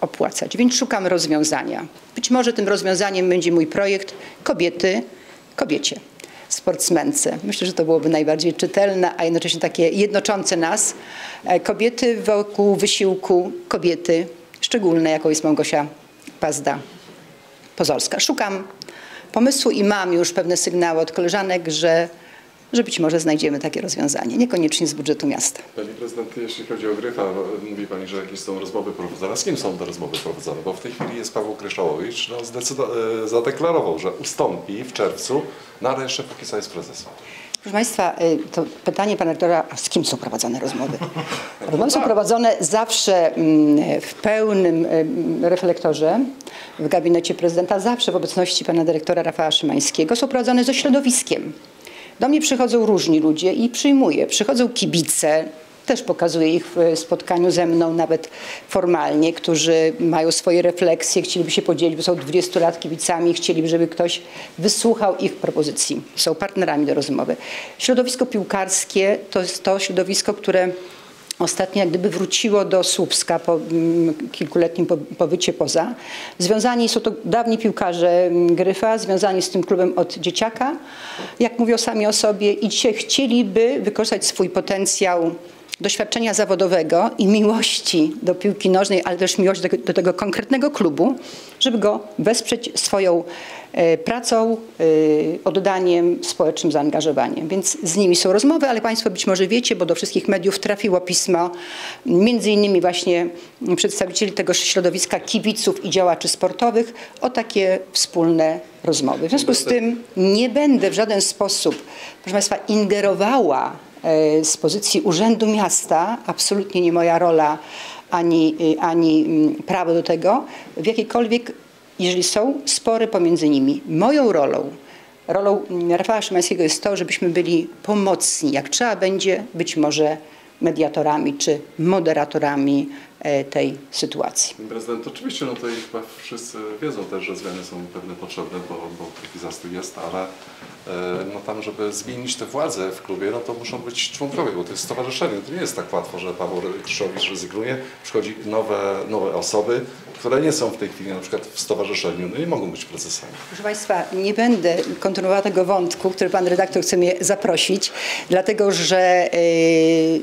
opłacać. Więc szukam rozwiązania. Być może tym rozwiązaniem będzie mój projekt Kobiety kobiecie. Sportsmence. Myślę, że to byłoby najbardziej czytelne, a jednocześnie takie jednoczące nas. Kobiety wokół wysiłku, kobiety szczególne, jaką jest Małgosia Pazda-Pozorska. Szukam pomysłu i mam już pewne sygnały od koleżanek, że, że być może znajdziemy takie rozwiązanie, niekoniecznie z budżetu miasta. Pani Prezydent, jeśli chodzi o Gryfa, mówi Pani, że jakieś są rozmowy prowadzone. Z kim są te rozmowy prowadzone? Bo w tej chwili jest Paweł Kryszałowicz, no zadeklarował, że ustąpi w czerwcu, no ale jeszcze póki co jest prezesem. Proszę Państwa, to pytanie Pana Rektora, a z kim są prowadzone rozmowy? Rozmowy są prowadzone zawsze w pełnym reflektorze w gabinecie Prezydenta, zawsze w obecności Pana Dyrektora Rafała Szymańskiego. Są prowadzone ze środowiskiem. Do mnie przychodzą różni ludzie i przyjmuję. Przychodzą kibice, też pokazuję ich w spotkaniu ze mną, nawet formalnie, którzy mają swoje refleksje, chcieliby się podzielić, bo są dwudziestu lat kibicami, chcieliby, żeby ktoś wysłuchał ich propozycji. Są partnerami do rozmowy. Środowisko piłkarskie to jest to środowisko, które ostatnio jak gdyby wróciło do Słupska po kilkuletnim pobycie poza. Związani są to dawni piłkarze Gryfa, związani z tym klubem od dzieciaka, jak mówią sami o sobie, i dzisiaj chcieliby wykorzystać swój potencjał doświadczenia zawodowego i miłości do piłki nożnej, ale też miłości do, do tego konkretnego klubu, żeby go wesprzeć swoją e, pracą, e, oddaniem, społecznym zaangażowaniem. Więc z nimi są rozmowy, ale Państwo być może wiecie, bo do wszystkich mediów trafiło pismo, między innymi właśnie przedstawicieli tego środowiska kibiców i działaczy sportowych, o takie wspólne rozmowy. W związku z tym nie będę w żaden sposób, proszę Państwa, ingerowała z pozycji Urzędu Miasta, absolutnie nie moja rola ani, ani prawo do tego, w jakiejkolwiek, jeżeli są spory pomiędzy nimi. Moją rolą, rolą Rafała Szymańskiego jest to, żebyśmy byli pomocni, jak trzeba będzie, być może mediatorami czy moderatorami tej sytuacji. Prezydent, oczywiście no to chyba wszyscy wiedzą też, że zmiany są pewne potrzebne, bo, bo taki zastój jest, ale no tam, żeby zmienić te władze w klubie, no to muszą być członkowie, bo to jest stowarzyszenie. To nie jest tak łatwo, że Paweł Kryszałowicz rezygnuje, przychodzi nowe, nowe osoby, które nie są w tej chwili na przykład w stowarzyszeniu, no nie mogą być prezesami. Proszę Państwa, nie będę kontynuowała tego wątku, który Pan redaktor chce mnie zaprosić, dlatego że yy,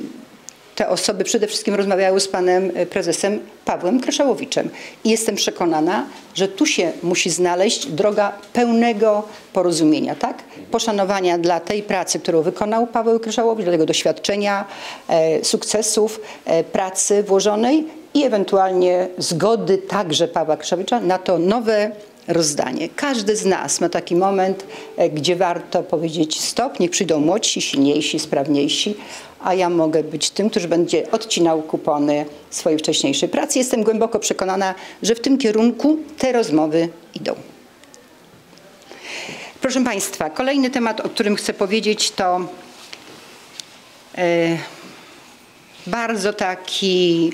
te osoby przede wszystkim rozmawiały z panem prezesem Pawłem Kryszałowiczem i jestem przekonana, że tu się musi znaleźć droga pełnego porozumienia, tak? Poszanowania dla tej pracy, którą wykonał Paweł Kryszałowicz, dla tego doświadczenia, sukcesów, pracy włożonej i ewentualnie zgody także Pawła Kryszałowicza na to nowe rozdanie. Każdy z nas ma taki moment, gdzie warto powiedzieć stop, niech przyjdą młodsi, silniejsi, sprawniejsi, a ja mogę być tym, który będzie odcinał kupony swojej wcześniejszej pracy. Jestem głęboko przekonana, że w tym kierunku te rozmowy idą. Proszę Państwa, kolejny temat, o którym chcę powiedzieć, to yy, bardzo taki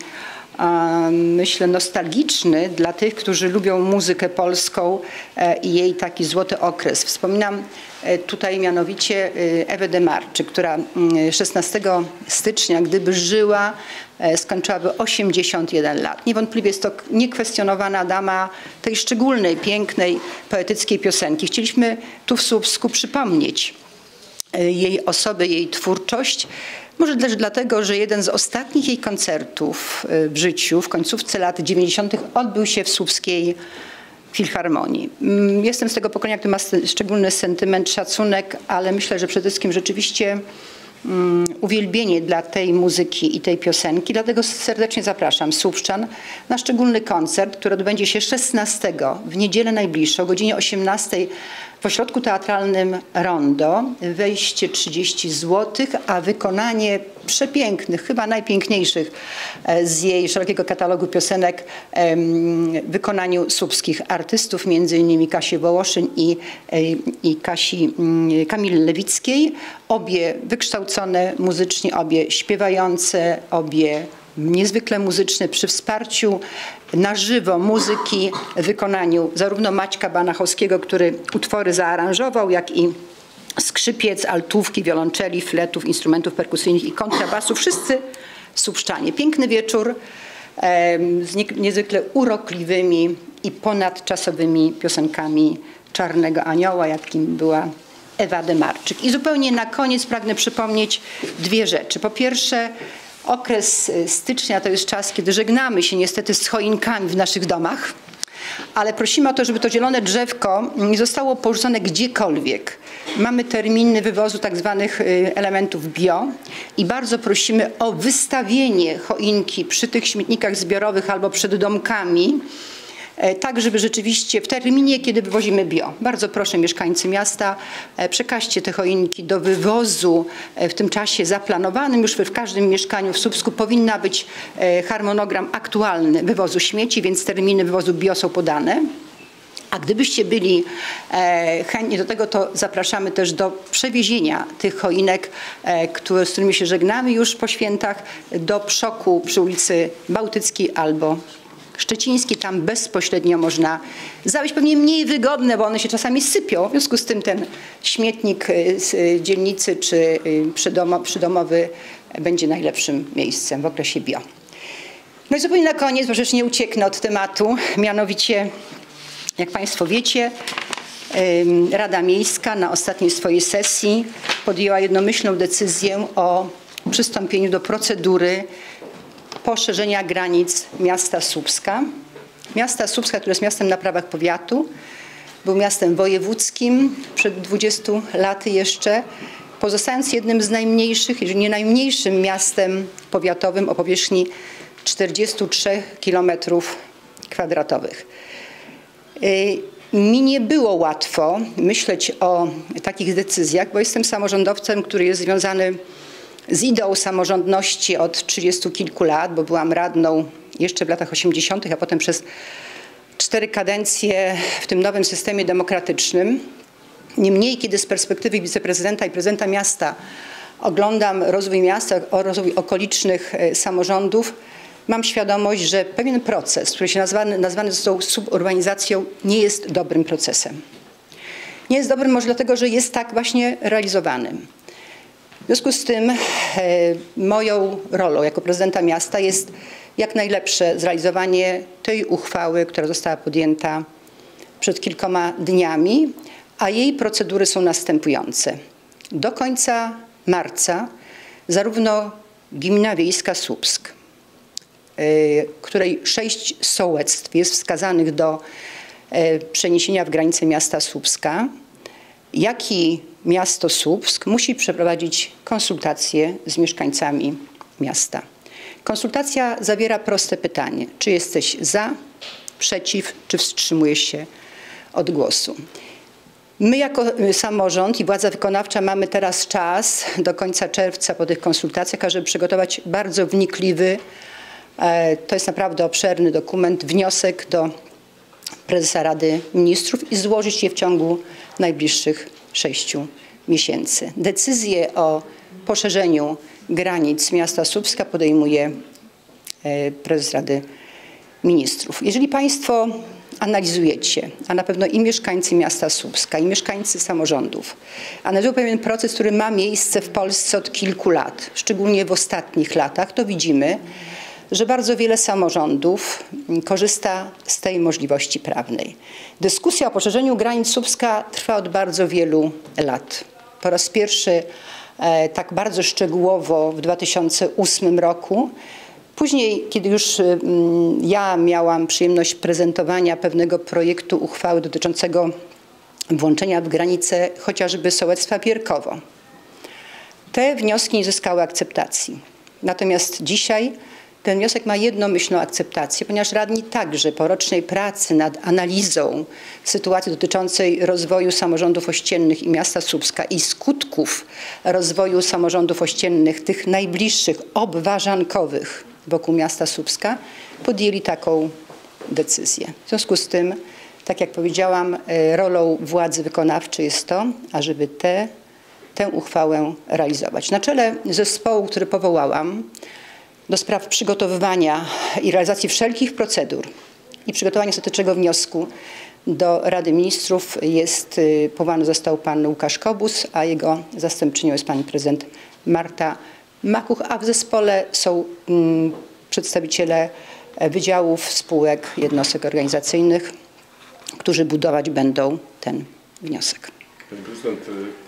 myślę nostalgiczny dla tych, którzy lubią muzykę polską i jej taki złoty okres. Wspominam tutaj mianowicie Ewę Demarczyk, która szesnastego stycznia, gdyby żyła, skończyłaby osiemdziesiąt jeden lat. Niewątpliwie jest to niekwestionowana dama tej szczególnej, pięknej, poetyckiej piosenki. Chcieliśmy tu w Słupsku przypomnieć jej osobę, jej twórczość. Może też dlatego, że jeden z ostatnich jej koncertów w życiu w końcówce lat dziewięćdziesiątych odbył się w Słupskiej Filharmonii. Jestem z tego pokolenia, który ma szczególny sentyment, szacunek, ale myślę, że przede wszystkim rzeczywiście um, uwielbienie dla tej muzyki i tej piosenki. Dlatego serdecznie zapraszam słupszczan na szczególny koncert, który odbędzie się szesnastego w niedzielę najbliższą o godzinie osiemnastej w Ośrodku Teatralnym Rondo. Wejście trzydzieści złotych, a wykonanie przepięknych, chyba najpiękniejszych z jej szerokiego katalogu piosenek w wykonaniu słupskich artystów, między innymi Kasi Wołoszyn i, i Kasi Kamil Lewickiej. Obie wykształcone muzycznie, obie śpiewające, obie niezwykle muzyczny, przy wsparciu na żywo muzyki w wykonaniu zarówno Maćka Banachowskiego, który utwory zaaranżował, jak i skrzypiec, altówki, wiolonczeli, fletów, instrumentów perkusyjnych i kontrabasów. Wszyscy słupszczanie. Piękny wieczór z niezwykle urokliwymi i ponadczasowymi piosenkami Czarnego Anioła, jakim była Ewa Demarczyk. I zupełnie na koniec pragnę przypomnieć dwie rzeczy. Po pierwsze, okres stycznia to jest czas, kiedy żegnamy się niestety z choinkami w naszych domach, ale prosimy o to, żeby to zielone drzewko nie zostało porzucone gdziekolwiek. Mamy terminy wywozu tak zwanych elementów bio i bardzo prosimy o wystawienie choinki przy tych śmietnikach zbiorowych albo przed domkami, tak żeby rzeczywiście w terminie, kiedy wywozimy bio. Bardzo proszę mieszkańcy miasta, przekażcie te choinki do wywozu w tym czasie zaplanowanym. Już w każdym mieszkaniu w Słupsku powinna być harmonogram aktualny wywozu śmieci, więc terminy wywozu bio są podane. A gdybyście byli e, chętni do tego, to zapraszamy też do przewiezienia tych choinek, e, które, z którymi się żegnamy już po świętach, do Przoku przy ulicy Bałtyckiej albo Szczecińskiej. Tam bezpośrednio można zawieźć, pewnie mniej wygodne, bo one się czasami sypią. W związku z tym ten śmietnik z dzielnicy czy przydomo, przydomowy będzie najlepszym miejscem w okresie bio. No i zupełnie na koniec, bo już nie ucieknę od tematu, mianowicie, jak Państwo wiecie, Rada Miejska na ostatniej swojej sesji podjęła jednomyślną decyzję o przystąpieniu do procedury poszerzenia granic miasta Słupska. Miasta Słupska, które jest miastem na prawach powiatu, był miastem wojewódzkim przed dwudziestu laty jeszcze, pozostając jednym z najmniejszych, jeżeli nie najmniejszym miastem powiatowym o powierzchni czterdziestu trzech kilometrów kwadratowych. Mi nie było łatwo myśleć o takich decyzjach, bo jestem samorządowcem, który jest związany z ideą samorządności od trzydziestu kilku lat, bo byłam radną jeszcze w latach osiemdziesiątych, a potem przez cztery kadencje w tym nowym systemie demokratycznym. Niemniej, kiedy z perspektywy wiceprezydenta i prezydenta miasta oglądam rozwój miasta, rozwój okolicznych samorządów, mam świadomość, że pewien proces, który się nazwany, nazwany został suburbanizacją, nie jest dobrym procesem. Nie jest dobrym może dlatego, że jest tak właśnie realizowany. W związku z tym e, moją rolą jako prezydenta miasta jest jak najlepsze zrealizowanie tej uchwały, która została podjęta przed kilkoma dniami, a jej procedury są następujące. Do końca marca zarówno Gmina Wiejska Słupsk, której sześć sołectw jest wskazanych do przeniesienia w granice miasta Słupska, jak i miasto Słupsk musi przeprowadzić konsultacje z mieszkańcami miasta. Konsultacja zawiera proste pytanie, czy jesteś za, przeciw, czy wstrzymujesz się od głosu. My jako samorząd i władza wykonawcza mamy teraz czas do końca czerwca po tych konsultacjach, żeby przygotować bardzo wnikliwy, to jest naprawdę obszerny dokument, wniosek do prezesa Rady Ministrów i złożyć je w ciągu najbliższych sześciu miesięcy. Decyzję o poszerzeniu granic miasta Słupska podejmuje prezes Rady Ministrów. Jeżeli Państwo analizujecie, a na pewno i mieszkańcy miasta Słupska, i mieszkańcy samorządów, analizują pewien proces, który ma miejsce w Polsce od kilku lat, szczególnie w ostatnich latach, to widzimy, że bardzo wiele samorządów korzysta z tej możliwości prawnej. Dyskusja o poszerzeniu granic Słupska trwa od bardzo wielu lat. Po raz pierwszy e, tak bardzo szczegółowo w dwa tysiące ósmym roku. Później, kiedy już m, ja miałam przyjemność prezentowania pewnego projektu uchwały dotyczącego włączenia w granice chociażby sołectwa Pierkowo. Te wnioski nie zyskały akceptacji. Natomiast dzisiaj ten wniosek ma jednomyślną akceptację, ponieważ radni także po rocznej pracy nad analizą sytuacji dotyczącej rozwoju samorządów ościennych i miasta Słupska i skutków rozwoju samorządów ościennych, tych najbliższych, obwarzankowych wokół miasta Słupska, podjęli taką decyzję. W związku z tym, tak jak powiedziałam, rolą władzy wykonawczej jest to, ażeby te, tę uchwałę realizować. Na czele zespołu, który powołałam, do spraw przygotowywania i realizacji wszelkich procedur i przygotowania ostatecznego wniosku do Rady Ministrów jest powołany został pan Łukasz Kobus, a jego zastępczynią jest pani prezydent Marta Makuch, a w zespole są mm, przedstawiciele wydziałów, spółek, jednostek organizacyjnych, którzy budować będą ten wniosek. Pani prezydent,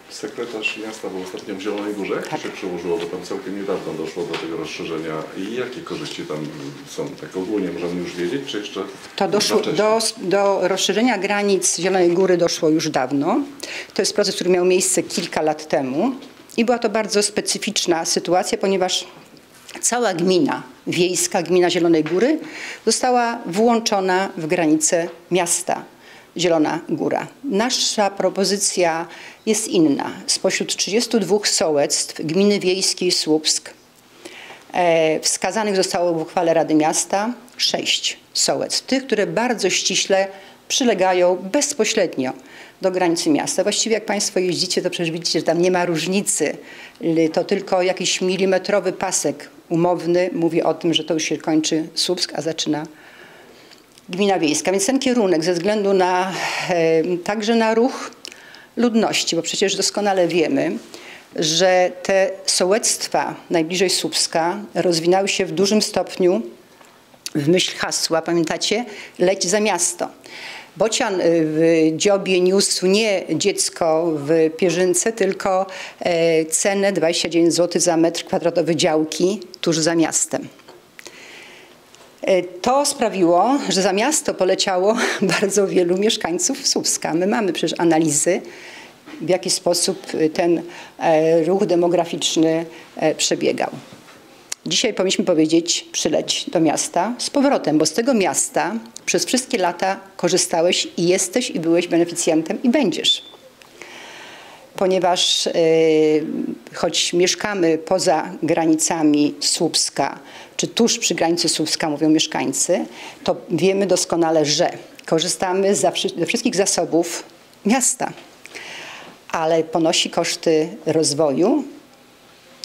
sekretarz miasta był ostatnio w Zielonej Górze, tak się przełożyło, bo tam całkiem niedawno doszło do tego rozszerzenia. I jakie korzyści tam są? Tak ogólnie możemy już wiedzieć, czy jeszcze to doszło do, do rozszerzenia granic Zielonej Góry doszło już dawno. To jest proces, który miał miejsce kilka lat temu i była to bardzo specyficzna sytuacja, ponieważ cała gmina wiejska, gmina Zielonej Góry została włączona w granice miasta Zielona Góra. Nasza propozycja jest inna. Spośród trzydziestu dwóch sołectw gminy wiejskiej Słupsk e, wskazanych zostało w uchwale Rady Miasta sześć sołectw. Tych, które bardzo ściśle przylegają bezpośrednio do granicy miasta. Właściwie jak Państwo jeździcie, to przecież widzicie, że tam nie ma różnicy. To tylko jakiś milimetrowy pasek umowny mówi o tym, że to już się kończy Słupsk, a zaczyna gmina wiejska. Więc ten kierunek ze względu na także na ruch ludności, bo przecież doskonale wiemy, że te sołectwa najbliżej Słupska rozwinęły się w dużym stopniu w myśl hasła, pamiętacie, leć za miasto. Bocian w dziobie niósł nie dziecko w pierzynce, tylko cenę dwadzieścia dziewięć złotych za metr kwadratowy działki tuż za miastem. To sprawiło, że za miasto poleciało bardzo wielu mieszkańców Słupska. My mamy przecież analizy, w jaki sposób ten ruch demograficzny przebiegał. Dzisiaj powinniśmy powiedzieć, przyleć do miasta z powrotem, bo z tego miasta przez wszystkie lata korzystałeś i jesteś i byłeś beneficjentem i będziesz. Ponieważ yy, choć mieszkamy poza granicami Słupska, czy tuż przy granicy Słupska mówią mieszkańcy, to wiemy doskonale, że korzystamy ze wszystkich zasobów miasta, ale ponosi koszty rozwoju,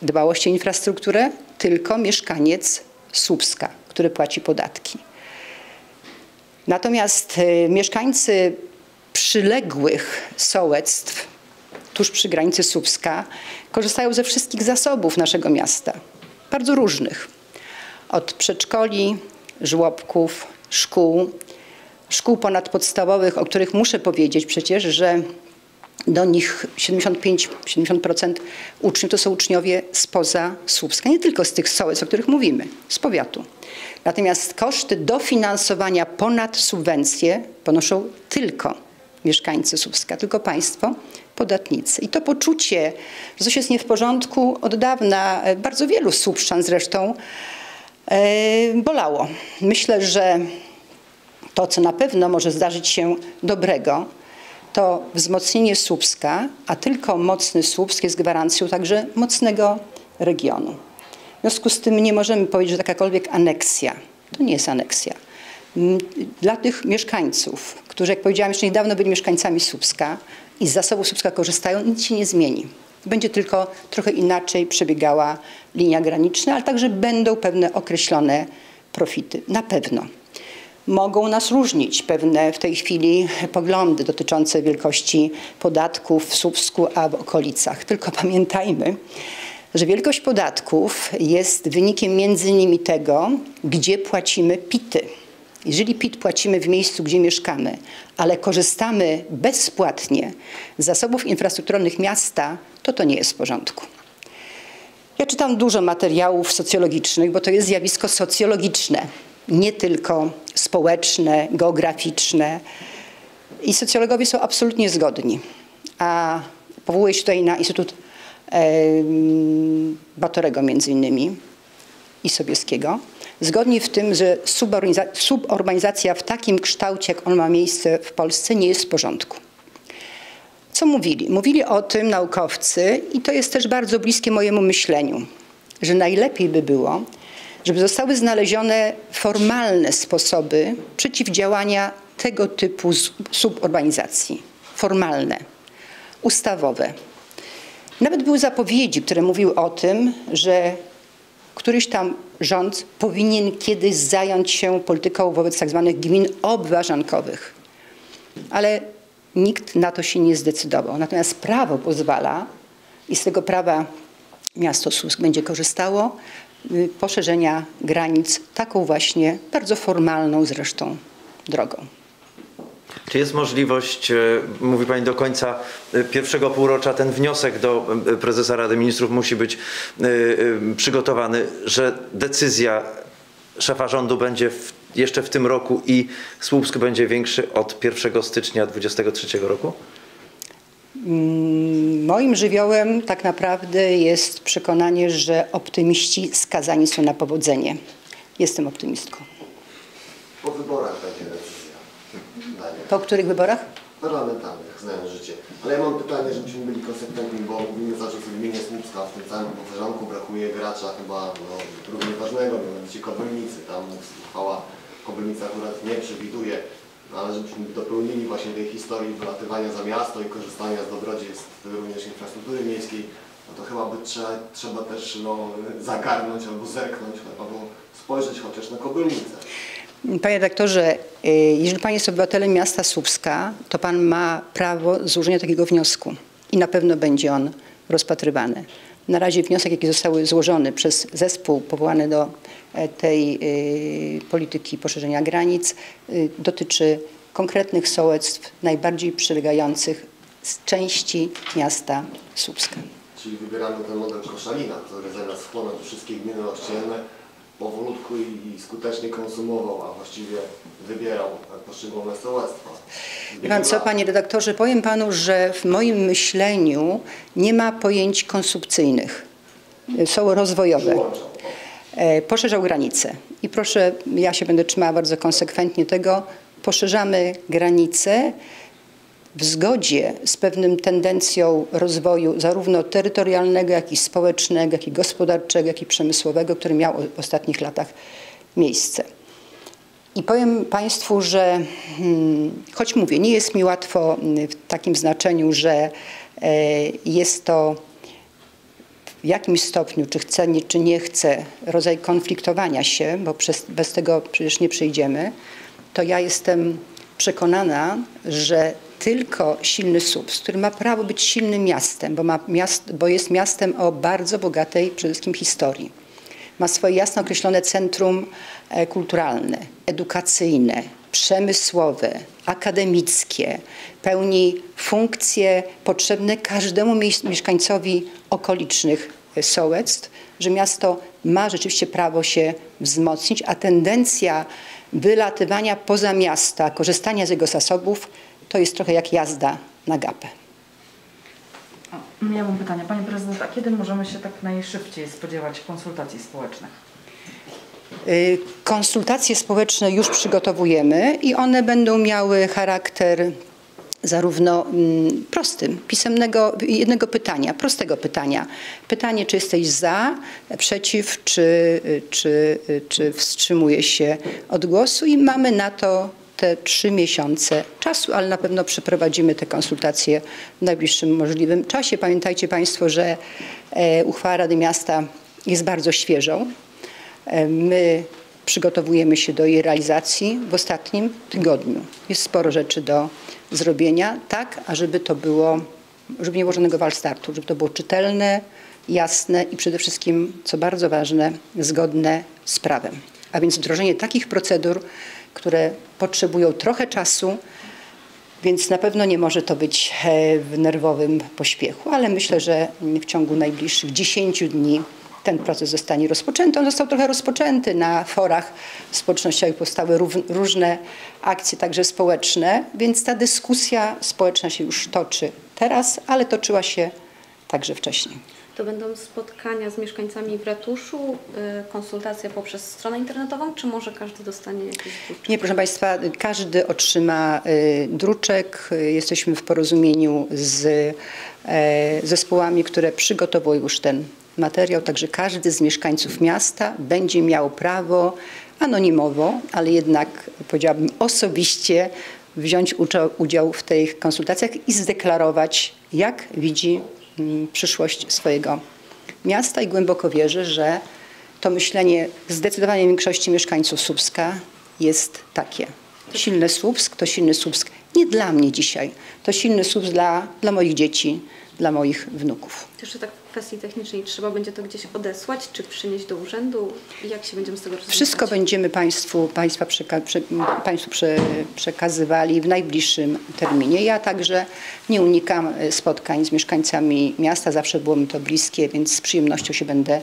dbałości o infrastrukturę tylko mieszkaniec Słupska, który płaci podatki. Natomiast y, mieszkańcy przyległych sołectw tuż przy granicy Słupska korzystają ze wszystkich zasobów naszego miasta, bardzo różnych. Od przedszkoli, żłobków, szkół, szkół ponadpodstawowych, o których muszę powiedzieć przecież, że do nich siedemdziesiąt pięć do siedemdziesięciu procent uczniów to są uczniowie spoza Słupska, nie tylko z tych sołectw, o których mówimy, z powiatu. Natomiast koszty dofinansowania ponad subwencje ponoszą tylko mieszkańcy Słupska, tylko państwo, podatnicy. I to poczucie, że coś jest nie w porządku, od dawna bardzo wielu słupszczan zresztą yy, bolało. Myślę, że to, co na pewno może zdarzyć się dobrego, to wzmocnienie Słupska, a tylko mocny Słupsk jest gwarancją także mocnego regionu. W związku z tym nie możemy powiedzieć, że jakakolwiek aneksja, to nie jest aneksja. Dla tych mieszkańców, którzy, jak powiedziałam, jeszcze niedawno byli mieszkańcami Słupska i z zasobów Słupska korzystają, nic się nie zmieni. Będzie tylko trochę inaczej przebiegała linia graniczna, ale także będą pewne określone profity, na pewno. Mogą nas różnić pewne w tej chwili poglądy dotyczące wielkości podatków w Słupsku, a w okolicach. Tylko pamiętajmy, że wielkość podatków jest wynikiem między innymi tego, gdzie płacimy pity. Jeżeli PIT płacimy w miejscu, gdzie mieszkamy, ale korzystamy bezpłatnie z zasobów infrastrukturalnych miasta, to to nie jest w porządku. Ja czytam dużo materiałów socjologicznych, bo to jest zjawisko socjologiczne, nie tylko społeczne, geograficzne. I socjologowie są absolutnie zgodni. A powołuję się tutaj na Instytut Batorego między innymi i Sobieskiego. Zgodni w tym, że suburbanizacja w takim kształcie, jak on ma miejsce w Polsce, nie jest w porządku. Co mówili? Mówili o tym naukowcy i to jest też bardzo bliskie mojemu myśleniu, że najlepiej by było, żeby zostały znalezione formalne sposoby przeciwdziałania tego typu suburbanizacji. Formalne, ustawowe. Nawet były zapowiedzi, które mówiły o tym, że któryś tam rząd powinien kiedyś zająć się polityką wobec tzw. gmin obwarzankowych. Ale nikt na to się nie zdecydował. Natomiast prawo pozwala i z tego prawa miasto Słupsk będzie korzystało, poszerzenia granic taką właśnie, bardzo formalną zresztą drogą. Czy jest możliwość, mówi Pani, do końca pierwszego półrocza ten wniosek do prezesa Rady Ministrów musi być przygotowany, że decyzja szefa rządu będzie w, jeszcze w tym roku i Słupsk będzie większy od pierwszego stycznia dwudziestego trzeciego roku? Moim żywiołem tak naprawdę jest przekonanie, że optymiści skazani są na powodzenie. Jestem optymistką. Po wyborach będzie decyzja. Po których wyborach? Parlamentarnych, znają życie. Ale ja mam pytanie, żebyśmy byli konsekwentni, bo mówimy cały czas w gminie Słupska, w tym całym poważanku brakuje gracza chyba no, równie ważnego, mianowicie Kobylnicy. Tam uchwała Kobylnica akurat nie przewiduje No, ale żebyśmy dopełnili właśnie tej historii wylatywania za miasto i korzystania z dobrodziejstw również infrastruktury miejskiej, no to chyba by trzeba, trzeba też no, zagarnąć albo zerknąć, albo spojrzeć chociaż na Kobylnicę. Panie redaktorze, jeżeli pan jest obywatelem miasta Słupska, to pan ma prawo złożenia takiego wniosku i na pewno będzie on rozpatrywany. Na razie wniosek, jaki został złożony przez zespół powołany do tej y, polityki poszerzenia granic, y, dotyczy konkretnych sołectw najbardziej przylegających z części miasta Słupska. Czyli wybieramy ten model koszalina, który zamiast wchłonąć wszystkie gminy ościenne, powolutku i skutecznie konsumował, a właściwie wybierał poszczególne sołectwa. Pan co, panie redaktorze, powiem panu, że w moim myśleniu nie ma pojęć konsumpcyjnych. Są rozwojowe. Poszerzał granice. I proszę, ja się będę trzymała bardzo konsekwentnie tego, poszerzamy granice w zgodzie z pewnym tendencją rozwoju zarówno terytorialnego, jak i społecznego, jak i gospodarczego, jak i przemysłowego, który miał w ostatnich latach miejsce. I powiem państwu, że choć mówię, nie jest mi łatwo w takim znaczeniu, że jest to w jakim stopniu, czy chce, czy nie chce, rodzaj konfliktowania się, bo przez, bez tego przecież nie przyjdziemy, to ja jestem przekonana, że tylko silny Słupsk, który ma prawo być silnym miastem, bo, ma miast, bo jest miastem o bardzo bogatej przede wszystkim historii. Ma swoje jasno określone centrum kulturalne, edukacyjne, przemysłowe, akademickie. Pełni funkcje potrzebne każdemu mieszkańcowi okolicznych sołectw, że miasto ma rzeczywiście prawo się wzmocnić, a tendencja wylatywania poza miasta, korzystania z jego zasobów, to jest trochę jak jazda na gapę. Ja mam pytanie. Panie prezydent, a kiedy możemy się tak najszybciej spodziewać konsultacji społecznych? Konsultacje społeczne już przygotowujemy i one będą miały charakter zarówno prostym, pisemnego, jednego pytania, prostego pytania. Pytanie, czy jesteś za, przeciw, czy, czy, czy wstrzymuje się od głosu, i mamy na to te trzy miesiące czasu, ale na pewno przeprowadzimy te konsultacje w najbliższym możliwym czasie. Pamiętajcie państwo, że uchwała Rady Miasta jest bardzo świeżą. My przygotowujemy się do jej realizacji w ostatnim tygodniu. Jest sporo rzeczy do zrobienia, tak, ażeby to było, żeby nie było żadnego walstartu, żeby to było czytelne, jasne i przede wszystkim, co bardzo ważne, zgodne z prawem. A więc wdrożenie takich procedur, które potrzebują trochę czasu, więc na pewno nie może to być w nerwowym pośpiechu, ale myślę, że w ciągu najbliższych dziesięciu dni ten proces zostanie rozpoczęty. On został trochę rozpoczęty na forach społecznościowych, powstały różne akcje, także społeczne, więc ta dyskusja społeczna się już toczy teraz, ale toczyła się także wcześniej. To będą spotkania z mieszkańcami w ratuszu, konsultacje poprzez stronę internetową, czy może każdy dostanie jakiś druczek? Nie, proszę państwa, każdy otrzyma druczek. Jesteśmy w porozumieniu z zespołami, które przygotowują już ten materiał, także każdy z mieszkańców miasta będzie miał prawo anonimowo, ale jednak powiedziałabym osobiście wziąć udział w tych konsultacjach i zdeklarować, jak widzi przyszłość swojego miasta, i głęboko wierzę, że to myślenie zdecydowanej większości mieszkańców Słupska jest takie. Silny Słupsk to silny Słupsk nie dla mnie dzisiaj, to silny Słupsk dla, dla moich dzieci, dla moich wnuków. Jeszcze tak w kwestii technicznej, trzeba będzie to gdzieś odesłać, czy przynieść do urzędu? Jak się będziemy z tego rozwiązać? Wszystko będziemy państwu, państwa przeka prze państwu prze przekazywali w najbliższym terminie. Ja także nie unikam spotkań z mieszkańcami miasta, zawsze było mi to bliskie, więc z przyjemnością się będę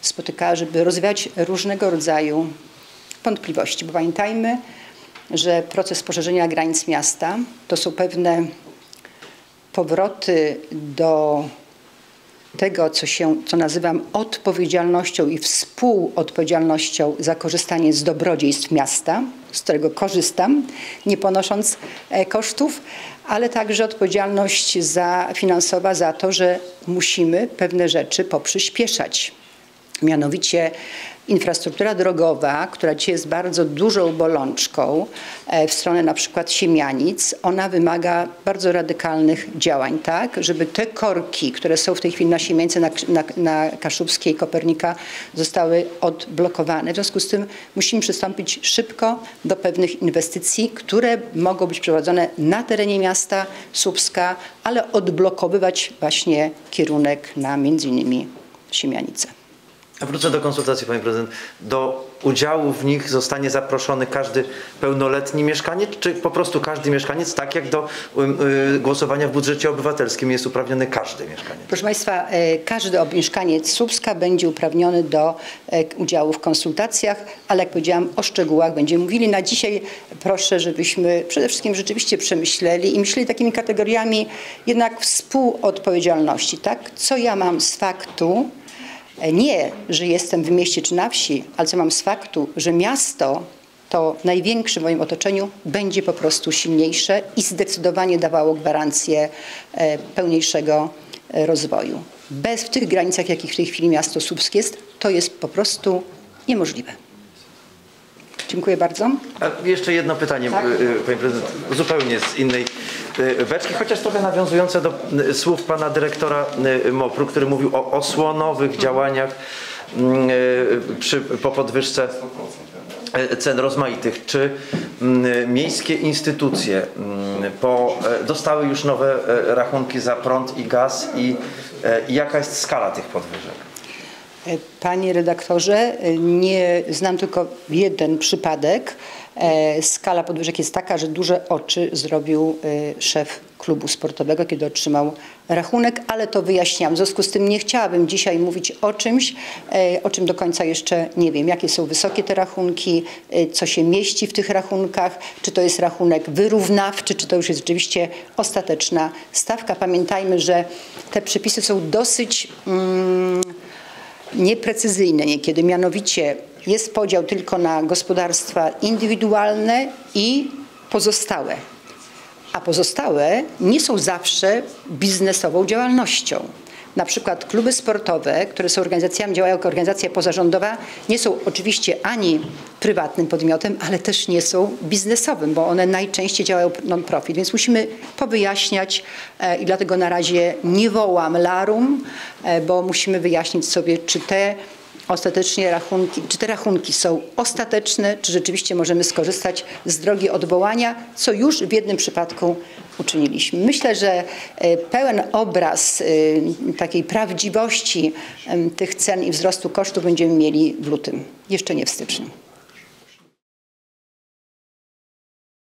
spotykała, żeby rozwiać różnego rodzaju wątpliwości. Bo pamiętajmy, że proces poszerzenia granic miasta to są pewne powroty do tego, co się, co nazywam odpowiedzialnością i współodpowiedzialnością za korzystanie z dobrodziejstw miasta, z którego korzystam, nie ponosząc kosztów, ale także odpowiedzialność za, finansowa za to, że musimy pewne rzeczy poprzyspieszać. mianowicie infrastruktura drogowa, która dzisiaj jest bardzo dużą bolączką w stronę na przykład Siemianic, ona wymaga bardzo radykalnych działań, tak, żeby te korki, które są w tej chwili na Siemianicy, na, na, na Kaszubskiej, Kopernika, zostały odblokowane. W związku z tym musimy przystąpić szybko do pewnych inwestycji, które mogą być prowadzone na terenie miasta Słupska, ale odblokowywać właśnie kierunek na między innymi Siemianicę. Wrócę do konsultacji, Pani Prezydent. Do udziału w nich zostanie zaproszony każdy pełnoletni mieszkaniec, czy po prostu każdy mieszkaniec, tak jak do głosowania w budżecie obywatelskim jest uprawniony każdy mieszkaniec? Proszę Państwa, każdy mieszkaniec Słupska będzie uprawniony do udziału w konsultacjach, ale jak powiedziałam, o szczegółach będziemy mówili. Na dzisiaj proszę, żebyśmy przede wszystkim rzeczywiście przemyśleli i myśleli takimi kategoriami jednak współodpowiedzialności, tak? Co ja mam z faktu? Nie, że jestem w mieście czy na wsi, ale co mam z faktu, że miasto to największe w moim otoczeniu będzie po prostu silniejsze i zdecydowanie dawało gwarancję pełniejszego rozwoju. Bez w tych granicach, jakich w tej chwili miasto Słupsk jest, to jest po prostu niemożliwe. Dziękuję bardzo. A jeszcze jedno pytanie, tak? Pani Prezydent, zupełnie z innej beczki, chociaż trochę nawiązujące do słów pana dyrektora M O P R u, który mówił o osłonowych działaniach przy, po podwyżce cen rozmaitych. Czy miejskie instytucje po, dostały już nowe rachunki za prąd i gaz i, i jaka jest skala tych podwyżek? Panie redaktorze, nie znam tylko jeden przypadek. Skala podwyżek jest taka, że duże oczy zrobił szef klubu sportowego, kiedy otrzymał rachunek, ale to wyjaśniam. W związku z tym nie chciałabym dzisiaj mówić o czymś, o czym do końca jeszcze nie wiem. Jakie są wysokie te rachunki, co się mieści w tych rachunkach, czy to jest rachunek wyrównawczy, czy to już jest rzeczywiście ostateczna stawka. Pamiętajmy, że te przepisy są dosyć... Mm, nieprecyzyjne niekiedy, mianowicie jest podział tylko na gospodarstwa indywidualne i pozostałe, a pozostałe nie są zawsze biznesową działalnością. Na przykład kluby sportowe, które są organizacjami, działają jako organizacja pozarządowa, nie są oczywiście ani prywatnym podmiotem, ale też nie są biznesowym, bo one najczęściej działają non-profit, więc musimy powyjaśniać i dlatego na razie nie wołam larum, bo musimy wyjaśnić sobie, czy te ostatecznie rachunki, czy te rachunki są ostateczne, czy rzeczywiście możemy skorzystać z drogi odwołania, co już w jednym przypadku uczyniliśmy. Myślę, że pełen obraz takiej prawdziwości tych cen i wzrostu kosztów będziemy mieli w lutym, jeszcze nie w styczniu.